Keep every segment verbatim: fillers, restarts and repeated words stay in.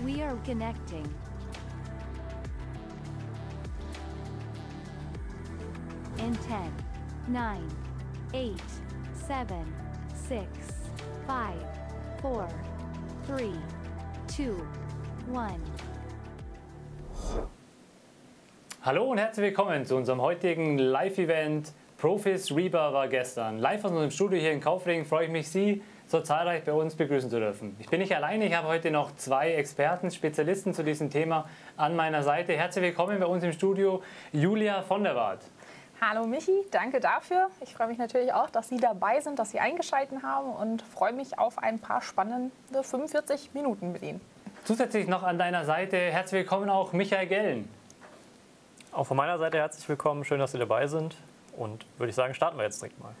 We are connecting. In ten, nine, eight, seven, six, five, four, three, two, one. Hallo und herzlich willkommen zu unserem heutigen Live-Event. Profis Rebar war gestern. Live aus unserem Studio hier in Kaufling freue ich mich, Sie so zahlreich bei uns begrüßen zu dürfen. Ich bin nicht alleine, ich habe heute noch zwei Experten, Spezialisten zu diesem Thema an meiner Seite. Herzlich willkommen bei uns im Studio, Julia von der Wart. Hallo Michi, danke dafür. Ich freue mich natürlich auch, dass Sie dabei sind, dass Sie eingeschaltet haben und freue mich auf ein paar spannende fünfundvierzig Minuten mit Ihnen. Zusätzlich noch an deiner Seite herzlich willkommen auch Michael Gellen. Auch von meiner Seite herzlich willkommen, schön, dass Sie dabei sind. Und würde ich sagen, starten wir jetzt direkt mal.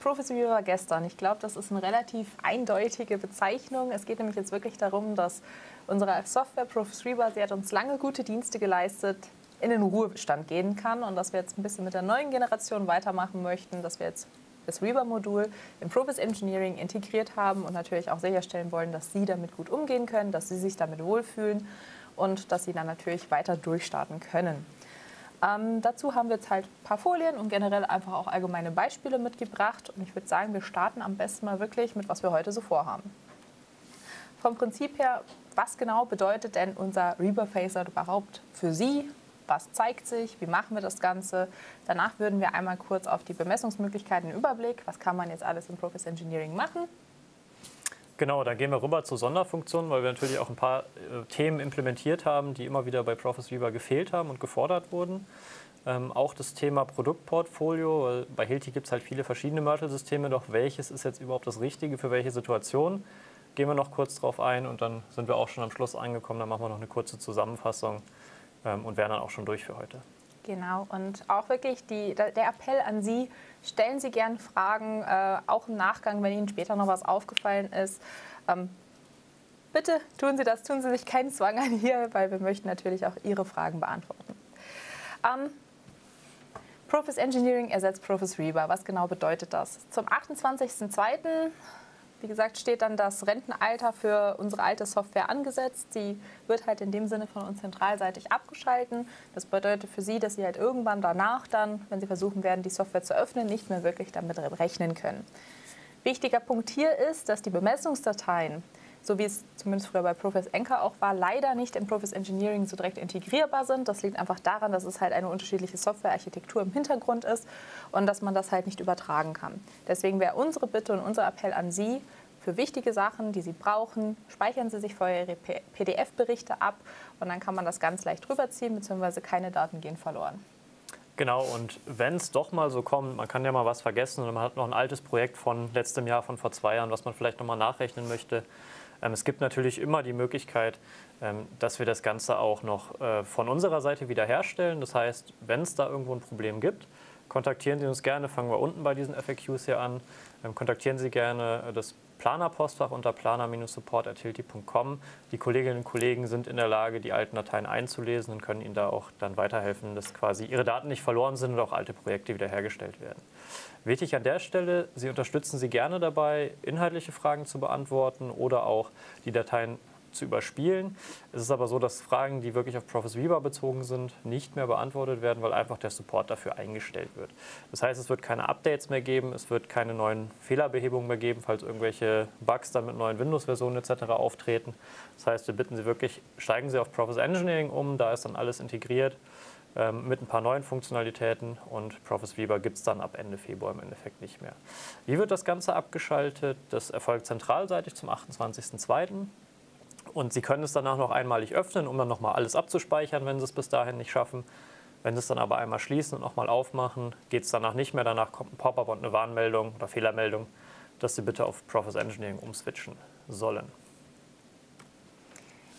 Profis Viewer gestern. Ich glaube, das ist eine relativ eindeutige Bezeichnung. Es geht nämlich jetzt wirklich darum, dass unsere Software Profis Rebar, sie hat uns lange gute Dienste geleistet, in den Ruhestand gehen kann und dass wir jetzt ein bisschen mit der neuen Generation weitermachen möchten, dass wir jetzt das Rebar-Modul im Profis Engineering integriert haben und natürlich auch sicherstellen wollen, dass Sie damit gut umgehen können, dass Sie sich damit wohlfühlen und dass Sie dann natürlich weiter durchstarten können. Ähm, dazu haben wir jetzt halt ein paar Folien und generell einfach auch allgemeine Beispiele mitgebracht. Und ich würde sagen, wir starten am besten mal wirklich mit, was wir heute so vorhaben. Vom Prinzip her, was genau bedeutet denn unser Rebar-Phaser überhaupt für Sie? Was zeigt sich? Wie machen wir das Ganze? Danach würden wir einmal kurz auf die Bemessungsmöglichkeiten einen Überblick. Was kann man jetzt alles im Profis Engineering machen? Genau, dann gehen wir rüber zu Sonderfunktionen, weil wir natürlich auch ein paar äh, Themen implementiert haben, die immer wieder bei Profis Rebar gefehlt haben und gefordert wurden. Ähm, auch das Thema Produktportfolio, weil bei Hilti gibt es halt viele verschiedene Mörtel-Systeme, doch welches ist jetzt überhaupt das Richtige für welche Situation? Gehen wir noch kurz drauf ein und dann sind wir auch schon am Schluss angekommen, dann machen wir noch eine kurze Zusammenfassung ähm, und wären dann auch schon durch für heute. Genau, und auch wirklich die, der Appell an Sie, stellen Sie gerne Fragen, äh, auch im Nachgang, wenn Ihnen später noch was aufgefallen ist. Ähm, bitte tun Sie das, tun Sie sich keinen Zwang an hier, weil wir möchten natürlich auch Ihre Fragen beantworten. Ähm, Profis Engineering ersetzt Profis Rebar, was genau bedeutet das? Zum achtundzwanzigsten zweiten wie gesagt, steht dann das Rentenalter für unsere alte Software angesetzt. Sie wird halt in dem Sinne von uns zentralseitig abgeschalten. Das bedeutet für Sie, dass Sie halt irgendwann danach dann, wenn Sie versuchen werden, die Software zu öffnen, nicht mehr wirklich damit rechnen können. Wichtiger Punkt hier ist, dass die Bemessungsdateien, so wie es zumindest früher bei Profis Anchor auch war, leider nicht in Profis Engineering so direkt integrierbar sind. Das liegt einfach daran, dass es halt eine unterschiedliche Softwarearchitektur im Hintergrund ist und dass man das halt nicht übertragen kann. Deswegen wäre unsere Bitte und unser Appell an Sie, für wichtige Sachen, die Sie brauchen, speichern Sie sich vorher Ihre P D F-Berichte ab und dann kann man das ganz leicht rüberziehen, beziehungsweise keine Daten gehen verloren. Genau, und wenn es doch mal so kommt, man kann ja mal was vergessen und man hat noch ein altes Projekt von letztem Jahr, von vor zwei Jahren, was man vielleicht nochmal nachrechnen möchte. Es gibt natürlich immer die Möglichkeit, dass wir das Ganze auch noch von unserer Seite wiederherstellen. Das heißt, wenn es da irgendwo ein Problem gibt, kontaktieren Sie uns gerne. Fangen wir unten bei diesen F A Qs hier an. Kontaktieren Sie gerne das Planer-Postfach unter planer Bindestrich support at hilti Punkt com. Die Kolleginnen und Kollegen sind in der Lage, die alten Dateien einzulesen und können Ihnen da auch dann weiterhelfen, dass quasi Ihre Daten nicht verloren sind und auch alte Projekte wiederhergestellt werden. Wichtig an der Stelle, Sie unterstützen Sie gerne dabei, inhaltliche Fragen zu beantworten oder auch die Dateien zu überspielen. Es ist aber so, dass Fragen, die wirklich auf Profis Rebar bezogen sind, nicht mehr beantwortet werden, weil einfach der Support dafür eingestellt wird. Das heißt, es wird keine Updates mehr geben, es wird keine neuen Fehlerbehebungen mehr geben, falls irgendwelche Bugs dann mit neuen Windows-Versionen et cetera auftreten. Das heißt, wir bitten Sie wirklich, steigen Sie auf Profis Engineering um, da ist dann alles integriert ähm, mit ein paar neuen Funktionalitäten und Profis Rebar gibt es dann ab Ende Februar im Endeffekt nicht mehr. Wie wird das Ganze abgeschaltet? Das erfolgt zentralseitig zum achtundzwanzigsten zweiten Und Sie können es danach noch einmalig öffnen, um dann nochmal alles abzuspeichern, wenn Sie es bis dahin nicht schaffen. Wenn Sie es dann aber einmal schließen und nochmal aufmachen, geht es danach nicht mehr. Danach kommt ein Pop-up und eine Warnmeldung oder Fehlermeldung, dass Sie bitte auf Profis Engineering umswitchen sollen.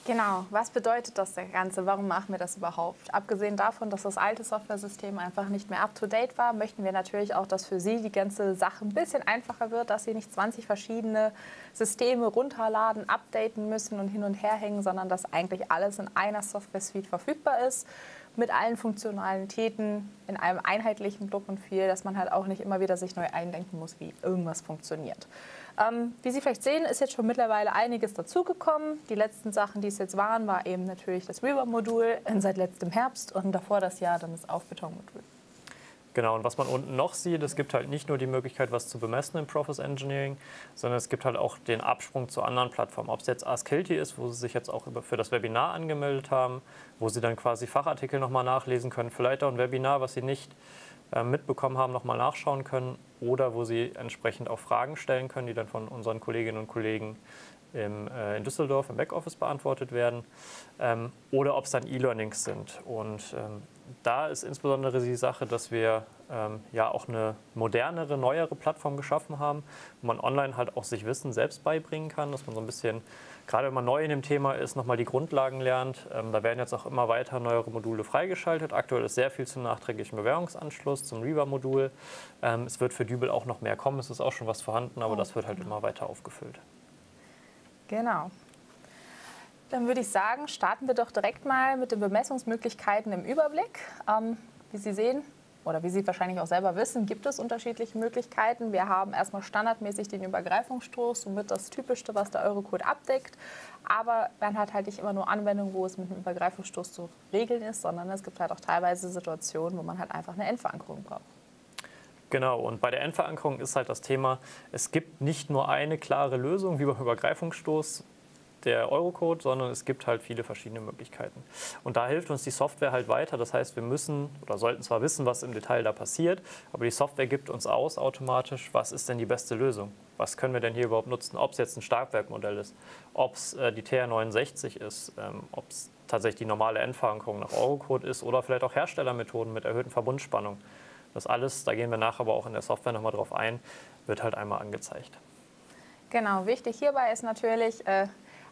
Genau, was bedeutet das Ganze? Warum machen wir das überhaupt? Abgesehen davon, dass das alte Softwaresystem einfach nicht mehr up-to-date war, möchten wir natürlich auch, dass für Sie die ganze Sache ein bisschen einfacher wird, dass Sie nicht zwanzig verschiedene Systeme runterladen, updaten müssen und hin und her hängen, sondern dass eigentlich alles in einer Software-Suite verfügbar ist, mit allen Funktionalitäten, in einem einheitlichen Look und Feel, dass man halt auch nicht immer wieder sich neu eindenken muss, wie irgendwas funktioniert. Ähm, wie Sie vielleicht sehen, ist jetzt schon mittlerweile einiges dazugekommen. Die letzten Sachen, die es jetzt waren, war eben natürlich das Rebar-Modul seit letztem Herbst und davor das Jahr dann das Aufbeton-Modul. Genau, und was man unten noch sieht, es gibt halt nicht nur die Möglichkeit, was zu bemessen im Profis Engineering, sondern es gibt halt auch den Absprung zu anderen Plattformen. Ob es jetzt Ask Hilti ist, wo Sie sich jetzt auch für das Webinar angemeldet haben, wo Sie dann quasi Fachartikel nochmal nachlesen können, vielleicht auch ein Webinar, was Sie nicht äh, mitbekommen haben, nochmal nachschauen können oder wo Sie entsprechend auch Fragen stellen können, die dann von unseren Kolleginnen und Kollegen Im, äh, in Düsseldorf im Backoffice beantwortet werden, ähm, oder ob es dann E-Learnings sind. Und ähm, da ist insbesondere die Sache, dass wir ähm, ja auch eine modernere, neuere Plattform geschaffen haben, wo man online halt auch sich Wissen selbst beibringen kann, dass man so ein bisschen, gerade wenn man neu in dem Thema ist, nochmal die Grundlagen lernt. Ähm, da werden jetzt auch immer weiter neuere Module freigeschaltet. Aktuell ist sehr viel zum nachträglichen Bewehrungsanschluss, zum Rebar-Modul. Ähm, es wird für Dübel auch noch mehr kommen, es ist auch schon was vorhanden, aber oh, das wird halt immer weiter aufgefüllt. Genau. Dann würde ich sagen, starten wir doch direkt mal mit den Bemessungsmöglichkeiten im Überblick. Ähm, wie Sie sehen oder wie Sie wahrscheinlich auch selber wissen, gibt es unterschiedliche Möglichkeiten. Wir haben erstmal standardmäßig den Übergreifungsstoß, somit das Typischste, was der Eurocode abdeckt. Aber man hat halt nicht immer nur Anwendungen, wo es mit dem Übergreifungsstoß zu regeln ist, sondern es gibt halt auch teilweise Situationen, wo man halt einfach eine Endverankerung braucht. Genau, und bei der Endverankerung ist halt das Thema, es gibt nicht nur eine klare Lösung, wie beim Übergreifungsstoß der Eurocode, sondern es gibt halt viele verschiedene Möglichkeiten. Und da hilft uns die Software halt weiter, das heißt, wir müssen oder sollten zwar wissen, was im Detail da passiert, aber die Software gibt uns aus automatisch, was ist denn die beste Lösung? Was können wir denn hier überhaupt nutzen? Ob es jetzt ein Stabwerkmodell ist, ob es äh, die T R neunundsechzig ist, ähm, ob es tatsächlich die normale Endverankerung nach Eurocode ist oder vielleicht auch Herstellermethoden mit erhöhten Verbundspannungen. Das alles, da gehen wir nachher aber auch in der Software nochmal drauf ein, wird halt einmal angezeigt. Genau, wichtig hierbei ist natürlich, äh,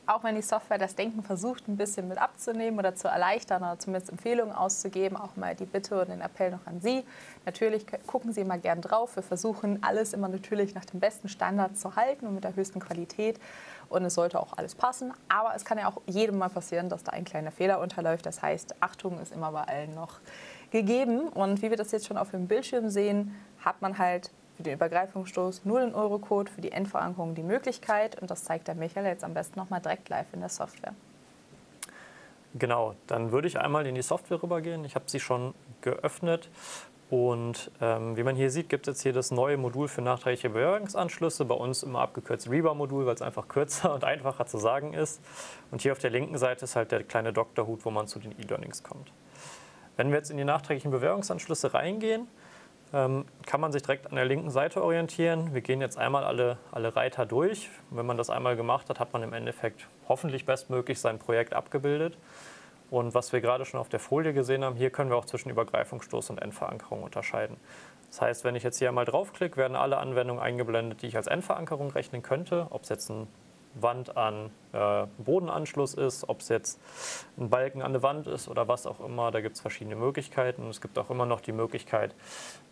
auch wenn die Software das Denken versucht, ein bisschen mit abzunehmen oder zu erleichtern oder zumindest Empfehlungen auszugeben, auch mal die Bitte und den Appell noch an Sie. Natürlich gucken Sie immer gern drauf. Wir versuchen, alles immer natürlich nach dem besten Standard zu halten und mit der höchsten Qualität. Und es sollte auch alles passen. Aber es kann ja auch jedem mal passieren, dass da ein kleiner Fehler unterläuft. Das heißt, Achtung ist immer bei allen noch gegeben. Und wie wir das jetzt schon auf dem Bildschirm sehen, hat man halt für den Übergreifungsstoß nur den Eurocode, für die Endverankerung die Möglichkeit. Und das zeigt der Michael jetzt am besten nochmal direkt live in der Software. Genau, dann würde ich einmal in die Software rübergehen. Ich habe sie schon geöffnet. Und ähm, wie man hier sieht, gibt es jetzt hier das neue Modul für nachträgliche Bewehrungsanschlüsse, bei uns immer abgekürzt Rebar-Modul, weil es einfach kürzer und einfacher zu sagen ist. Und hier auf der linken Seite ist halt der kleine Doktorhut, wo man zu den E-Learnings kommt. Wenn wir jetzt in die nachträglichen Bewehrungsanschlüsse reingehen, ähm, kann man sich direkt an der linken Seite orientieren. Wir gehen jetzt einmal alle, alle Reiter durch. Und wenn man das einmal gemacht hat, hat man im Endeffekt hoffentlich bestmöglich sein Projekt abgebildet. Und was wir gerade schon auf der Folie gesehen haben, hier können wir auch zwischen Übergreifungsstoß und Endverankerung unterscheiden. Das heißt, wenn ich jetzt hier einmal draufklicke, werden alle Anwendungen eingeblendet, die ich als Endverankerung rechnen könnte. Ob es jetzt ein Wand an äh, Bodenanschluss ist, ob es jetzt ein Balken an der Wand ist oder was auch immer. Da gibt es verschiedene Möglichkeiten. Und es gibt auch immer noch die Möglichkeit,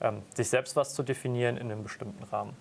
ähm, sich selbst was zu definieren in einem bestimmten Rahmen.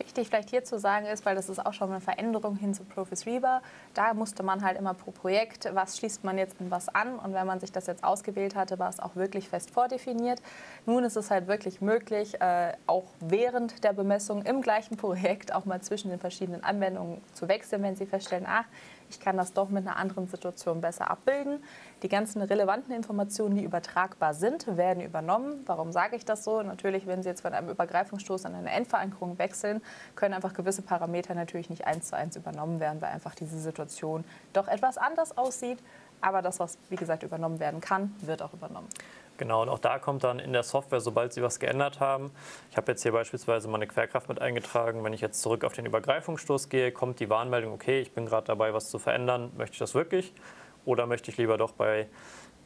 Wichtig vielleicht hier zu sagen ist, weil das ist auch schon eine Veränderung hin zu Profis Rebar, da musste man halt immer pro Projekt, was schließt man jetzt in was an, und wenn man sich das jetzt ausgewählt hatte, war es auch wirklich fest vordefiniert. Nun ist es halt wirklich möglich, äh, auch während der Bemessung im gleichen Projekt auch mal zwischen den verschiedenen Anwendungen zu wechseln, wenn Sie feststellen, ach, ich kann das doch mit einer anderen Situation besser abbilden. Die ganzen relevanten Informationen, die übertragbar sind, werden übernommen. Warum sage ich das so? Natürlich, wenn Sie jetzt von einem Übergreifungsstoß an eine Endverankerung wechseln, können einfach gewisse Parameter natürlich nicht eins zu eins übernommen werden, weil einfach diese Situation doch etwas anders aussieht. Aber das, was wie gesagt übernommen werden kann, wird auch übernommen. Genau, und auch da kommt dann in der Software, sobald Sie was geändert haben. Ich habe jetzt hier beispielsweise meine Querkraft mit eingetragen. Wenn ich jetzt zurück auf den Übergreifungsstoß gehe, kommt die Warnmeldung, okay, ich bin gerade dabei, was zu verändern. Möchte ich das wirklich? Oder möchte ich lieber doch bei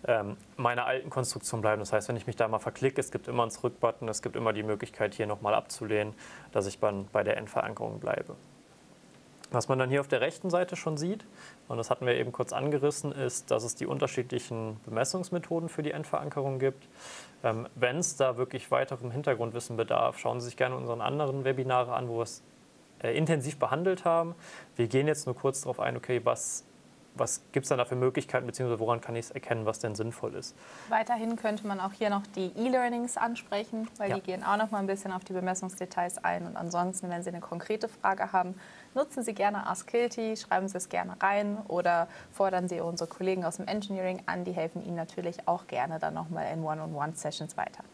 ähm, meiner alten Konstruktion bleiben? Das heißt, wenn ich mich da mal verklicke, es gibt immer einen Zurück-Button, es gibt immer die Möglichkeit, hier nochmal abzulehnen, dass ich dann bei der Endverankerung bleibe. Was man dann hier auf der rechten Seite schon sieht, und das hatten wir eben kurz angerissen, ist, dass es die unterschiedlichen Bemessungsmethoden für die Endverankerung gibt. Ähm, wenn es da wirklich weiterem Hintergrundwissen bedarf, schauen Sie sich gerne unseren anderen Webinare an, wo wir es äh, intensiv behandelt haben. Wir gehen jetzt nur kurz darauf ein, okay, was was gibt es da für Möglichkeiten, beziehungsweise woran kann ich es erkennen, was denn sinnvoll ist? Weiterhin könnte man auch hier noch die E-Learnings ansprechen, weil ja. die gehen auch noch mal ein bisschen auf die Bemessungsdetails ein. Und ansonsten, wenn Sie eine konkrete Frage haben, nutzen Sie gerne Ask Hilti, schreiben Sie es gerne rein oder fordern Sie unsere Kollegen aus dem Engineering an. Die helfen Ihnen natürlich auch gerne dann nochmal in One-on-One-Sessions weiter.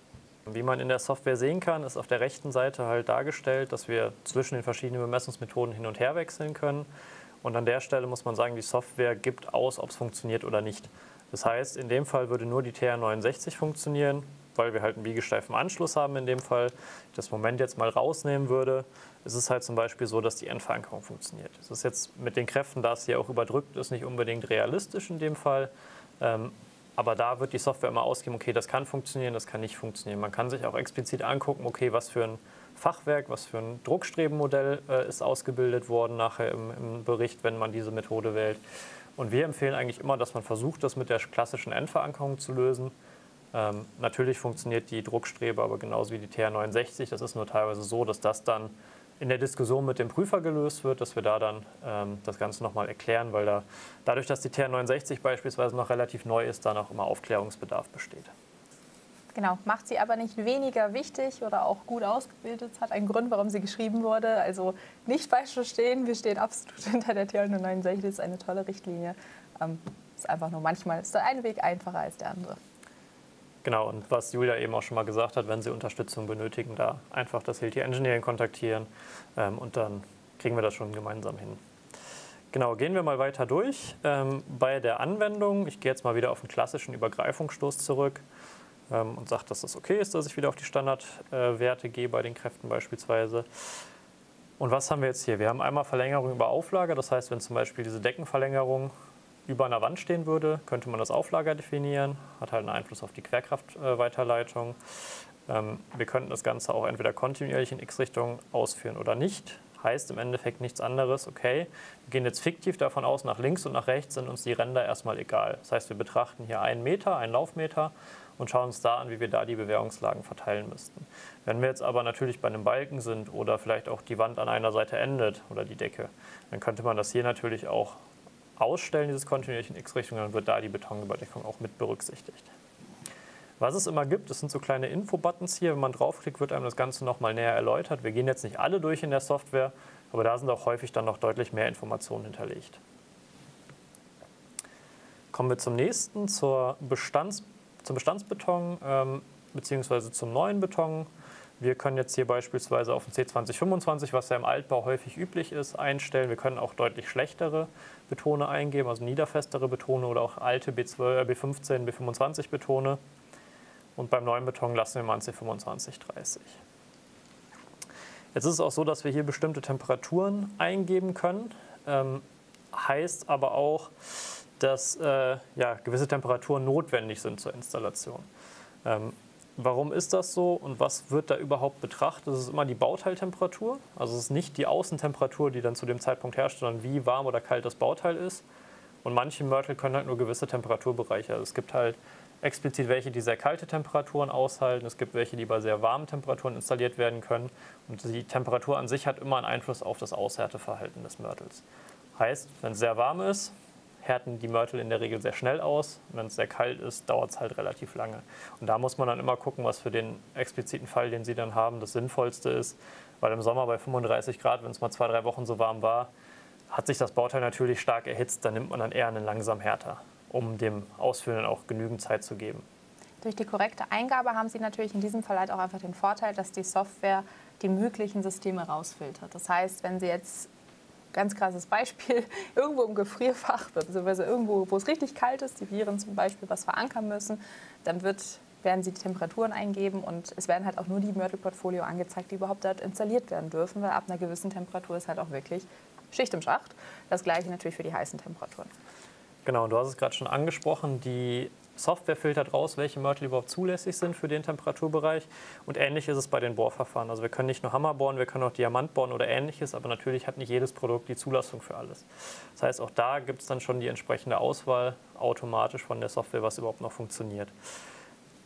Wie man in der Software sehen kann, ist auf der rechten Seite halt dargestellt, dass wir zwischen den verschiedenen Bemessungsmethoden hin und her wechseln können. Und an der Stelle muss man sagen, die Software gibt aus, ob es funktioniert oder nicht. Das heißt, in dem Fall würde nur die T R neunundsechzig funktionieren, weil wir halt einen biegesteifen Anschluss haben in dem Fall. Wenn ich das Moment jetzt mal rausnehmen würde, ist es halt zum Beispiel so, dass die Endverankerung funktioniert. Das ist jetzt mit den Kräften, da es hier auch überdrückt ist, nicht unbedingt realistisch in dem Fall. Ähm, Aber da wird die Software immer ausgeben, okay, das kann funktionieren, das kann nicht funktionieren. Man kann sich auch explizit angucken, okay, was für ein Fachwerk, was für ein Druckstrebenmodell äh, ist ausgebildet worden nachher im, im Bericht, wenn man diese Methode wählt. Und wir empfehlen eigentlich immer, dass man versucht, das mit der klassischen Endverankerung zu lösen. Ähm, natürlich funktioniert die Druckstrebe aber genauso wie die T R neunundsechzig. Das ist nur teilweise so, dass das dann in der Diskussion mit dem Prüfer gelöst wird, dass wir da dann ähm, das Ganze nochmal erklären, weil da dadurch, dass die T R neunundsechzig beispielsweise noch relativ neu ist, da noch immer Aufklärungsbedarf besteht. Genau, macht sie aber nicht weniger wichtig oder auch gut ausgebildet. Es hat einen Grund, warum sie geschrieben wurde. Also nicht falsch verstehen, wir stehen absolut hinter der T R neunundsechzig, das ist eine tolle Richtlinie. Ähm, ist einfach nur manchmal ist der eine Weg einfacher als der andere. Genau, und was Julia eben auch schon mal gesagt hat, wenn Sie Unterstützung benötigen, da einfach das Hilti Engineering kontaktieren ähm, und dann kriegen wir das schon gemeinsam hin. Genau, gehen wir mal weiter durch. Ähm, bei der Anwendung, ich gehe jetzt mal wieder auf den klassischen Übergreifungsstoß zurück ähm, und sage, dass das okay ist, dass ich wieder auf die Standardwerte äh, gehe bei den Kräften beispielsweise. Und was haben wir jetzt hier? Wir haben einmal Verlängerung über Auflage, das heißt, wenn zum Beispiel diese Deckenverlängerung über einer Wand stehen würde, könnte man das Auflager definieren, hat halt einen Einfluss auf die Querkraftweiterleitung. Ähm, wir könnten das Ganze auch entweder kontinuierlich in X-Richtung ausführen oder nicht. Heißt im Endeffekt nichts anderes, okay, wir gehen jetzt fiktiv davon aus, nach links und nach rechts sind uns die Ränder erstmal egal. Das heißt, wir betrachten hier einen Meter, einen Laufmeter und schauen uns da an, wie wir da die Bewehrungslagen verteilen müssten. Wenn wir jetzt aber natürlich bei einem Balken sind oder vielleicht auch die Wand an einer Seite endet oder die Decke, dann könnte man das hier natürlich auch ausstellen, dieses kontinuierliche in X-Richtung, dann wird da die Betonüberdeckung auch mit berücksichtigt. Was es immer gibt, das sind so kleine Info-Buttons hier, wenn man draufklickt, wird einem das Ganze nochmal näher erläutert. Wir gehen jetzt nicht alle durch in der Software, aber da sind auch häufig dann noch deutlich mehr Informationen hinterlegt. Kommen wir zum nächsten, zur Bestands, zum Bestandsbeton ähm, bzw. zum neuen Beton. Wir können jetzt hier beispielsweise auf den C zwanzig fünfundzwanzig, was ja im Altbau häufig üblich ist, einstellen. Wir können auch deutlich schlechtere Betone eingeben, also niederfestere Betone oder auch alte B zwölf, B fünfzehn, B fünfundzwanzig Betone. Und beim neuen Beton lassen wir mal einen C fünfundzwanzig dreißig. Jetzt ist es auch so, dass wir hier bestimmte Temperaturen eingeben können. Ähm, heißt aber auch, dass äh, ja, gewisse Temperaturen notwendig sind zur Installation. Ähm, Warum ist das so und was wird da überhaupt betrachtet? Es ist immer die Bauteiltemperatur, also es ist nicht die Außentemperatur, die dann zu dem Zeitpunkt herrscht, sondern wie warm oder kalt das Bauteil ist. Und manche Mörtel können halt nur gewisse Temperaturbereiche. Also es gibt halt explizit welche, die sehr kalte Temperaturen aushalten, es gibt welche, die bei sehr warmen Temperaturen installiert werden können. Und die Temperatur an sich hat immer einen Einfluss auf das Aushärteverhalten des Mörtels. Heißt, wenn es sehr warm ist, härten die Mörtel in der Regel sehr schnell aus. Wenn es sehr kalt ist, dauert es halt relativ lange. Und da muss man dann immer gucken, was für den expliziten Fall, den Sie dann haben, das Sinnvollste ist. Weil im Sommer bei fünfunddreißig Grad, wenn es mal zwei, drei Wochen so warm war, hat sich das Bauteil natürlich stark erhitzt. Dann nimmt man dann eher einen langsamen Härter, um dem Ausführen auch genügend Zeit zu geben. Durch die korrekte Eingabe haben Sie natürlich in diesem Fall halt auch einfach den Vorteil, dass die Software die möglichen Systeme rausfiltert. Das heißt, wenn Sie jetzt ganz krasses Beispiel, irgendwo im Gefrierfach, beziehungsweise irgendwo, wo es richtig kalt ist, die Viren zum Beispiel was verankern müssen, dann wird, werden sie die Temperaturen eingeben und es werden halt auch nur die Mörtelportfolio angezeigt, die überhaupt dort installiert werden dürfen, weil ab einer gewissen Temperatur ist halt auch wirklich Schicht im Schacht. Das gleiche natürlich für die heißen Temperaturen. Genau, du hast es gerade schon angesprochen, die Software filtert raus, welche Mörtel überhaupt zulässig sind für den Temperaturbereich. Und ähnlich ist es bei den Bohrverfahren. Also wir können nicht nur Hammer bohren, wir können auch Diamant bohren oder ähnliches, aber natürlich hat nicht jedes Produkt die Zulassung für alles. Das heißt, auch da gibt es dann schon die entsprechende Auswahl automatisch von der Software, was überhaupt noch funktioniert.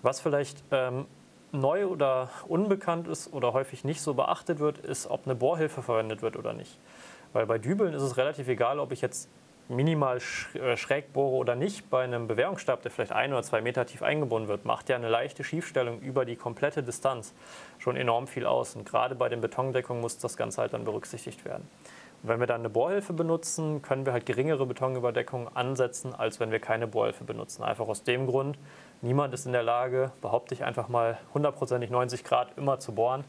Was vielleicht ähm, neu oder unbekannt ist oder häufig nicht so beachtet wird, ist, ob eine Bohrhilfe verwendet wird oder nicht. Weil bei Dübeln ist es relativ egal, ob ich jetzt minimal schräg bohre oder nicht, bei einem Bewehrungsstab, der vielleicht ein oder zwei Meter tief eingebunden wird, macht ja eine leichte Schiefstellung über die komplette Distanz schon enorm viel aus. Und gerade bei den Betondeckungen muss das Ganze halt dann berücksichtigt werden. Und wenn wir dann eine Bohrhilfe benutzen, können wir halt geringere Betonüberdeckungen ansetzen, als wenn wir keine Bohrhilfe benutzen. Einfach aus dem Grund, niemand ist in der Lage, behaupte ich einfach mal, hundertprozentig neunzig Grad immer zu bohren.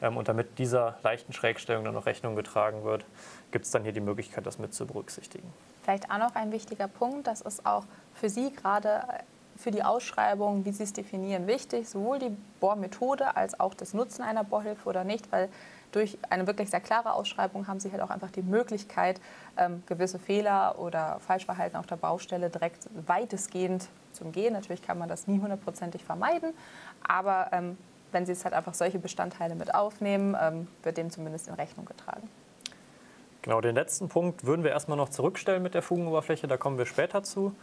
Und damit dieser leichten Schrägstellung dann noch Rechnung getragen wird, gibt es dann hier die Möglichkeit, das mit zu berücksichtigen. Vielleicht auch noch ein wichtiger Punkt, das ist auch für Sie gerade für die Ausschreibung, wie Sie es definieren, wichtig, sowohl die Bohrmethode als auch das Nutzen einer Bohrhilfe oder nicht, weil durch eine wirklich sehr klare Ausschreibung haben Sie halt auch einfach die Möglichkeit, gewisse Fehler oder Falschverhalten auf der Baustelle direkt weitestgehend zu umgehen. Natürlich kann man das nie hundertprozentig vermeiden, aber wenn Sie es halt einfach solche Bestandteile mit aufnehmen, ähm, wird dem zumindest in Rechnung getragen. Genau, den letzten Punkt würden wir erstmal noch zurückstellen mit der Fugenoberfläche, da kommen wir später zu.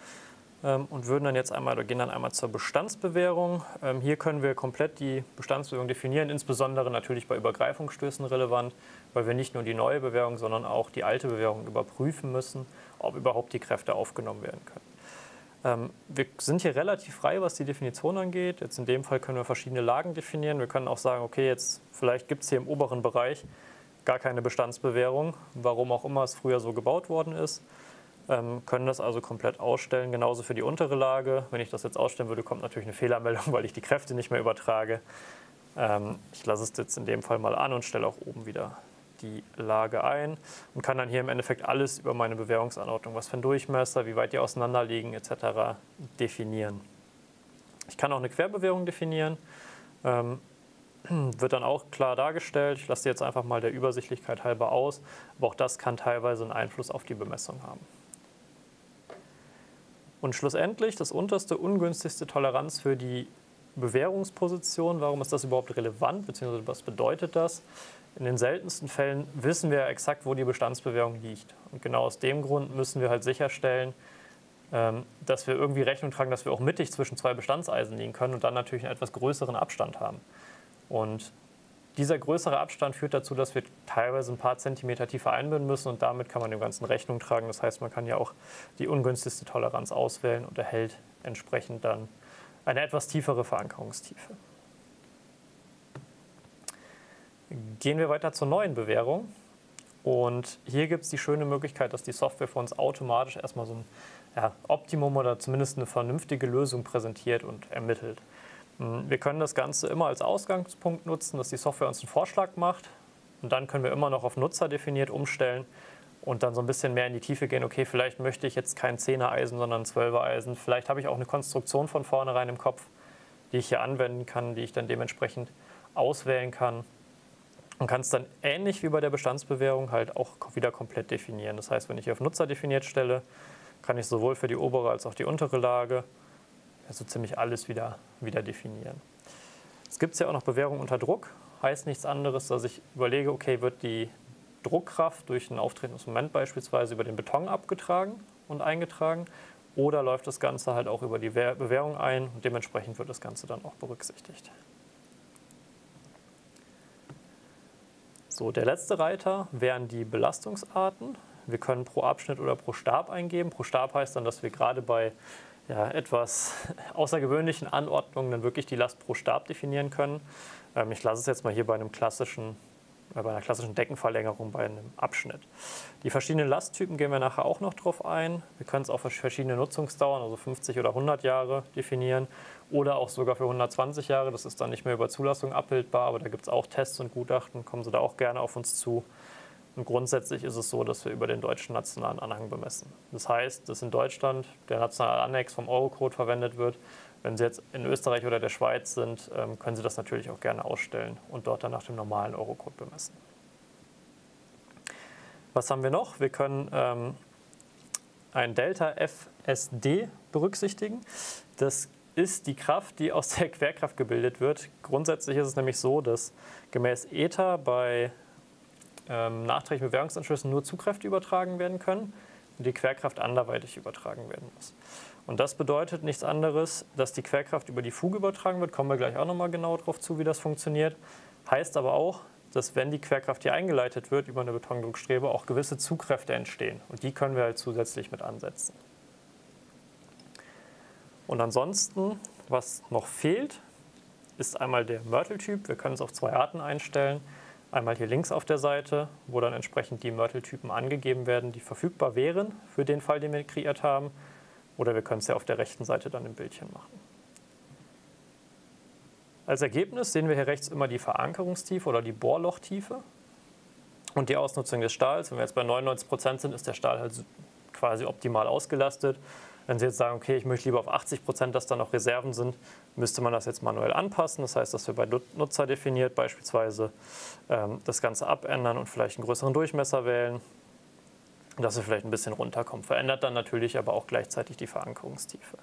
Ähm, und würden dann jetzt einmal, oder gehen dann einmal zur Bestandsbewährung. Ähm, hier können wir komplett die Bestandsbewährung definieren, insbesondere natürlich bei Übergreifungsstößen relevant, weil wir nicht nur die neue Bewährung, sondern auch die alte Bewährung überprüfen müssen, ob überhaupt die Kräfte aufgenommen werden können. Wir sind hier relativ frei, was die Definition angeht. Jetzt in dem Fall können wir verschiedene Lagen definieren. Wir können auch sagen, okay, jetzt vielleicht gibt es hier im oberen Bereich gar keine Bestandsbewährung, warum auch immer es früher so gebaut worden ist. Wir können das also komplett ausstellen. Genauso für die untere Lage. Wenn ich das jetzt ausstellen würde, kommt natürlich eine Fehlermeldung, weil ich die Kräfte nicht mehr übertrage. Ich lasse es jetzt in dem Fall mal an und stelle auch oben wieder die Lage ein und kann dann hier im Endeffekt alles über meine Bewährungsanordnung, was für ein Durchmesser, wie weit die auseinander liegen et cetera definieren. Ich kann auch eine Querbewährung definieren, ähm, wird dann auch klar dargestellt. Ich lasse die jetzt einfach mal der Übersichtlichkeit halber aus, aber auch das kann teilweise einen Einfluss auf die Bemessung haben. Und schlussendlich das unterste, ungünstigste Toleranz für die Bewährungsposition. Warum ist das überhaupt relevant, beziehungsweise was bedeutet das? In den seltensten Fällen wissen wir exakt, wo die Bestandsbewährung liegt. Und genau aus dem Grund müssen wir halt sicherstellen, dass wir irgendwie Rechnung tragen, dass wir auch mittig zwischen zwei Bestandseisen liegen können und dann natürlich einen etwas größeren Abstand haben. Und dieser größere Abstand führt dazu, dass wir teilweise ein paar Zentimeter tiefer einbinden müssen und damit kann man dem Ganzen Rechnung tragen. Das heißt, man kann ja auch die ungünstigste Toleranz auswählen und erhält entsprechend dann eine etwas tiefere Verankerungstiefe. Gehen wir weiter zur neuen Bewährung und hier gibt es die schöne Möglichkeit, dass die Software für uns automatisch erstmal so ein ja, Optimum oder zumindest eine vernünftige Lösung präsentiert und ermittelt. Wir können das Ganze immer als Ausgangspunkt nutzen, dass die Software uns einen Vorschlag macht und dann können wir immer noch auf Nutzer definiert umstellen und dann so ein bisschen mehr in die Tiefe gehen. Okay, vielleicht möchte ich jetzt kein Zehner-Eisen, sondern ein Zwölfer-Eisen. Vielleicht habe ich auch eine Konstruktion von vornherein im Kopf, die ich hier anwenden kann, die ich dann dementsprechend auswählen kann. Man kann es dann ähnlich wie bei der Bestandsbewährung halt auch wieder komplett definieren. Das heißt, wenn ich hier auf Nutzer definiert stelle, kann ich sowohl für die obere als auch die untere Lage also ziemlich alles wieder, wieder definieren. Es gibt ja auch noch Bewährung unter Druck. Heißt nichts anderes, dass ich überlege, okay, wird die Druckkraft durch ein auftretendes Moment beispielsweise über den Beton abgetragen und eingetragen oder läuft das Ganze halt auch über die Bewährung ein und dementsprechend wird das Ganze dann auch berücksichtigt. So, der letzte Reiter wären die Belastungsarten. Wir können pro Abschnitt oder pro Stab eingeben. Pro Stab heißt dann, dass wir gerade bei ja, etwas außergewöhnlichen Anordnungen dann wirklich die Last pro Stab definieren können. Ähm, ich lasse es jetzt mal hier bei, einem klassischen, äh, bei einer klassischen Deckenverlängerung bei einem Abschnitt. Die verschiedenen Lasttypen gehen wir nachher auch noch drauf ein. Wir können es auch für verschiedene Nutzungsdauern, also fünfzig oder hundert Jahre definieren oder auch sogar für hundertzwanzig Jahre, das ist dann nicht mehr über Zulassung abbildbar, aber da gibt es auch Tests und Gutachten, kommen Sie da auch gerne auf uns zu. Und grundsätzlich ist es so, dass wir über den deutschen nationalen Anhang bemessen. Das heißt, dass in Deutschland der nationale Annex vom Eurocode verwendet wird. Wenn Sie jetzt in Österreich oder der Schweiz sind, können Sie das natürlich auch gerne ausstellen und dort dann nach dem normalen Eurocode bemessen. Was haben wir noch? Wir können ähm, ein Delta F S D berücksichtigen. Das ist die Kraft, die aus der Querkraft gebildet wird. Grundsätzlich ist es nämlich so, dass gemäß E T A bei ähm, nachträglichen Bewehrungsanschlüssen nur Zugkräfte übertragen werden können und die Querkraft anderweitig übertragen werden muss. Und das bedeutet nichts anderes, dass die Querkraft über die Fuge übertragen wird. Kommen wir gleich auch nochmal genau darauf zu, wie das funktioniert. Heißt aber auch, dass, wenn die Querkraft hier eingeleitet wird über eine Betondruckstrebe, auch gewisse Zugkräfte entstehen. Und die können wir halt zusätzlich mit ansetzen. Und ansonsten, was noch fehlt, ist einmal der Mörteltyp. Wir können es auf zwei Arten einstellen. Einmal hier links auf der Seite, wo dann entsprechend die Mörteltypen angegeben werden, die verfügbar wären für den Fall, den wir kreiert haben. Oder wir können es ja auf der rechten Seite dann im Bildchen machen. Als Ergebnis sehen wir hier rechts immer die Verankerungstiefe oder die Bohrlochtiefe und die Ausnutzung des Stahls. Wenn wir jetzt bei neunundneunzig Prozent sind, ist der Stahl halt quasi optimal ausgelastet. Wenn Sie jetzt sagen, okay, ich möchte lieber auf achtzig Prozent, dass da noch Reserven sind, müsste man das jetzt manuell anpassen. Das heißt, dass wir bei Nutzer definiert beispielsweise ähm, das Ganze abändern und vielleicht einen größeren Durchmesser wählen, dass wir vielleicht ein bisschen runterkommen. Verändert dann natürlich aber auch gleichzeitig die Verankerungstiefe.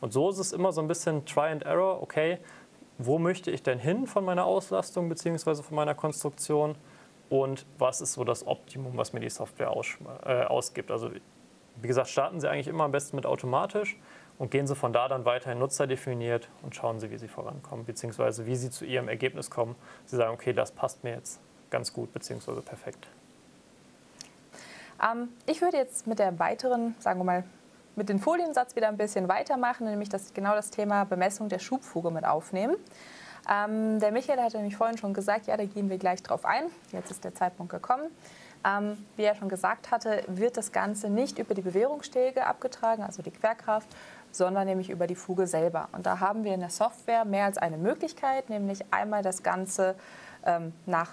Und so ist es immer so ein bisschen Try and Error, okay, wo möchte ich denn hin von meiner Auslastung bzw. von meiner Konstruktion und was ist so das Optimum, was mir die Software aus, äh, ausgibt. Also wie gesagt, starten Sie eigentlich immer am besten mit automatisch und gehen Sie von da dann weiterhin nutzerdefiniert und schauen Sie, wie Sie vorankommen bzw. wie Sie zu Ihrem Ergebnis kommen. Sie sagen, okay, das passt mir jetzt ganz gut bzw. perfekt. Ähm, ich würde jetzt mit der weiteren, sagen wir mal, mit dem Foliensatz wieder ein bisschen weitermachen, nämlich das, genau das Thema Bemessung der Schubfuge mit aufnehmen. Ähm, der Michael hatte nämlich vorhin schon gesagt, ja, da gehen wir gleich drauf ein. Jetzt ist der Zeitpunkt gekommen. Ähm, wie er schon gesagt hatte, wird das Ganze nicht über die Bewehrungsstege abgetragen, also die Querkraft, sondern nämlich über die Fuge selber. Und da haben wir in der Software mehr als eine Möglichkeit, nämlich einmal das Ganze ähm, nach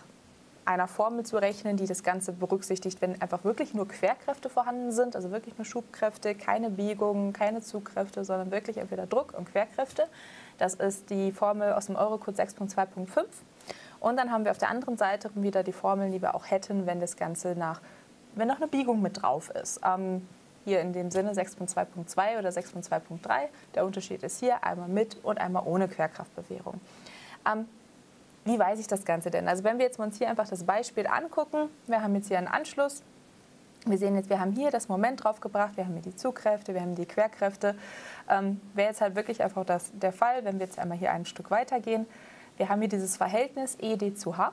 einer Formel zu rechnen, die das Ganze berücksichtigt, wenn einfach wirklich nur Querkräfte vorhanden sind, also wirklich nur Schubkräfte, keine Biegungen, keine Zugkräfte, sondern wirklich entweder Druck und Querkräfte. Das ist die Formel aus dem Eurocode sechs Punkt zwei Punkt fünf. Und dann haben wir auf der anderen Seite wieder die Formeln, die wir auch hätten, wenn das Ganze nach, wenn noch eine Biegung mit drauf ist. Ähm, hier in dem Sinne sechs Punkt zwei Punkt zwei oder sechs Punkt zwei Punkt drei. Der Unterschied ist hier einmal mit und einmal ohne Querkraftbewehrung. Ähm, Wie weiß ich das Ganze denn? Also wenn wir jetzt uns hier einfach das Beispiel angucken, wir haben jetzt hier einen Anschluss, wir sehen jetzt, wir haben hier das Moment draufgebracht, wir haben hier die Zugkräfte, wir haben die Querkräfte. Ähm, wäre jetzt halt wirklich einfach das, der Fall, wenn wir jetzt einmal hier ein Stück weitergehen, wir haben hier dieses Verhältnis E D zu H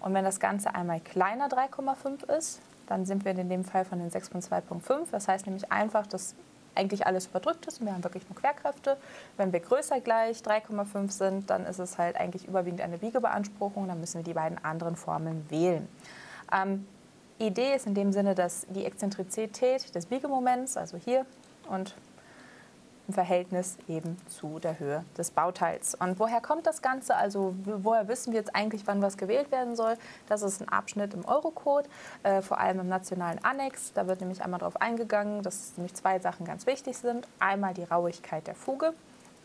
und wenn das Ganze einmal kleiner drei Komma fünf ist, dann sind wir in dem Fall von den sechs Punkt zwei Punkt fünf, das heißt nämlich einfach, dass eigentlich alles überdrückt ist und wir haben wirklich nur Querkräfte. Wenn wir größer gleich drei Komma fünf sind, dann ist es halt eigentlich überwiegend eine Biegebeanspruchung, dann müssen wir die beiden anderen Formeln wählen. Ähm, E D ist in dem Sinne, dass die Exzentrizität des Biegemoments, also hier, und im Verhältnis eben zu der Höhe des Bauteils. Und woher kommt das Ganze? Also woher wissen wir jetzt eigentlich, wann was gewählt werden soll? Das ist ein Abschnitt im Eurocode, äh, vor allem im nationalen Annex. Da wird nämlich einmal darauf eingegangen, dass nämlich zwei Sachen ganz wichtig sind. Einmal die Rauigkeit der Fuge,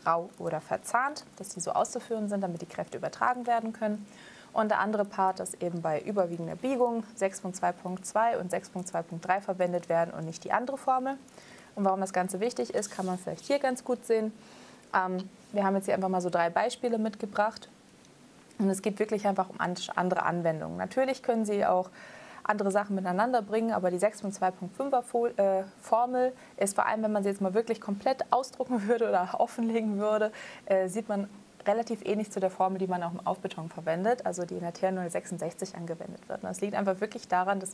rau oder verzahnt, dass die so auszuführen sind, damit die Kräfte übertragen werden können. Und der andere Part, dass eben bei überwiegender Biegung sechs Punkt zwei Punkt zwei und sechs Punkt zwei Punkt drei verwendet werden und nicht die andere Formel. Und warum das Ganze wichtig ist, kann man vielleicht hier ganz gut sehen. Ähm, wir haben jetzt hier einfach mal so drei Beispiele mitgebracht. Und es geht wirklich einfach um andere Anwendungen. Natürlich können Sie auch andere Sachen miteinander bringen, aber die sechs Punkt zwei Punkt fünfer Formel ist vor allem, wenn man sie jetzt mal wirklich komplett ausdrucken würde oder offenlegen würde, äh, sieht man relativ ähnlich zu der Formel, die man auch im Aufbeton verwendet, also die in der T R null sechsundsechzig angewendet wird. Und das liegt einfach wirklich daran, dass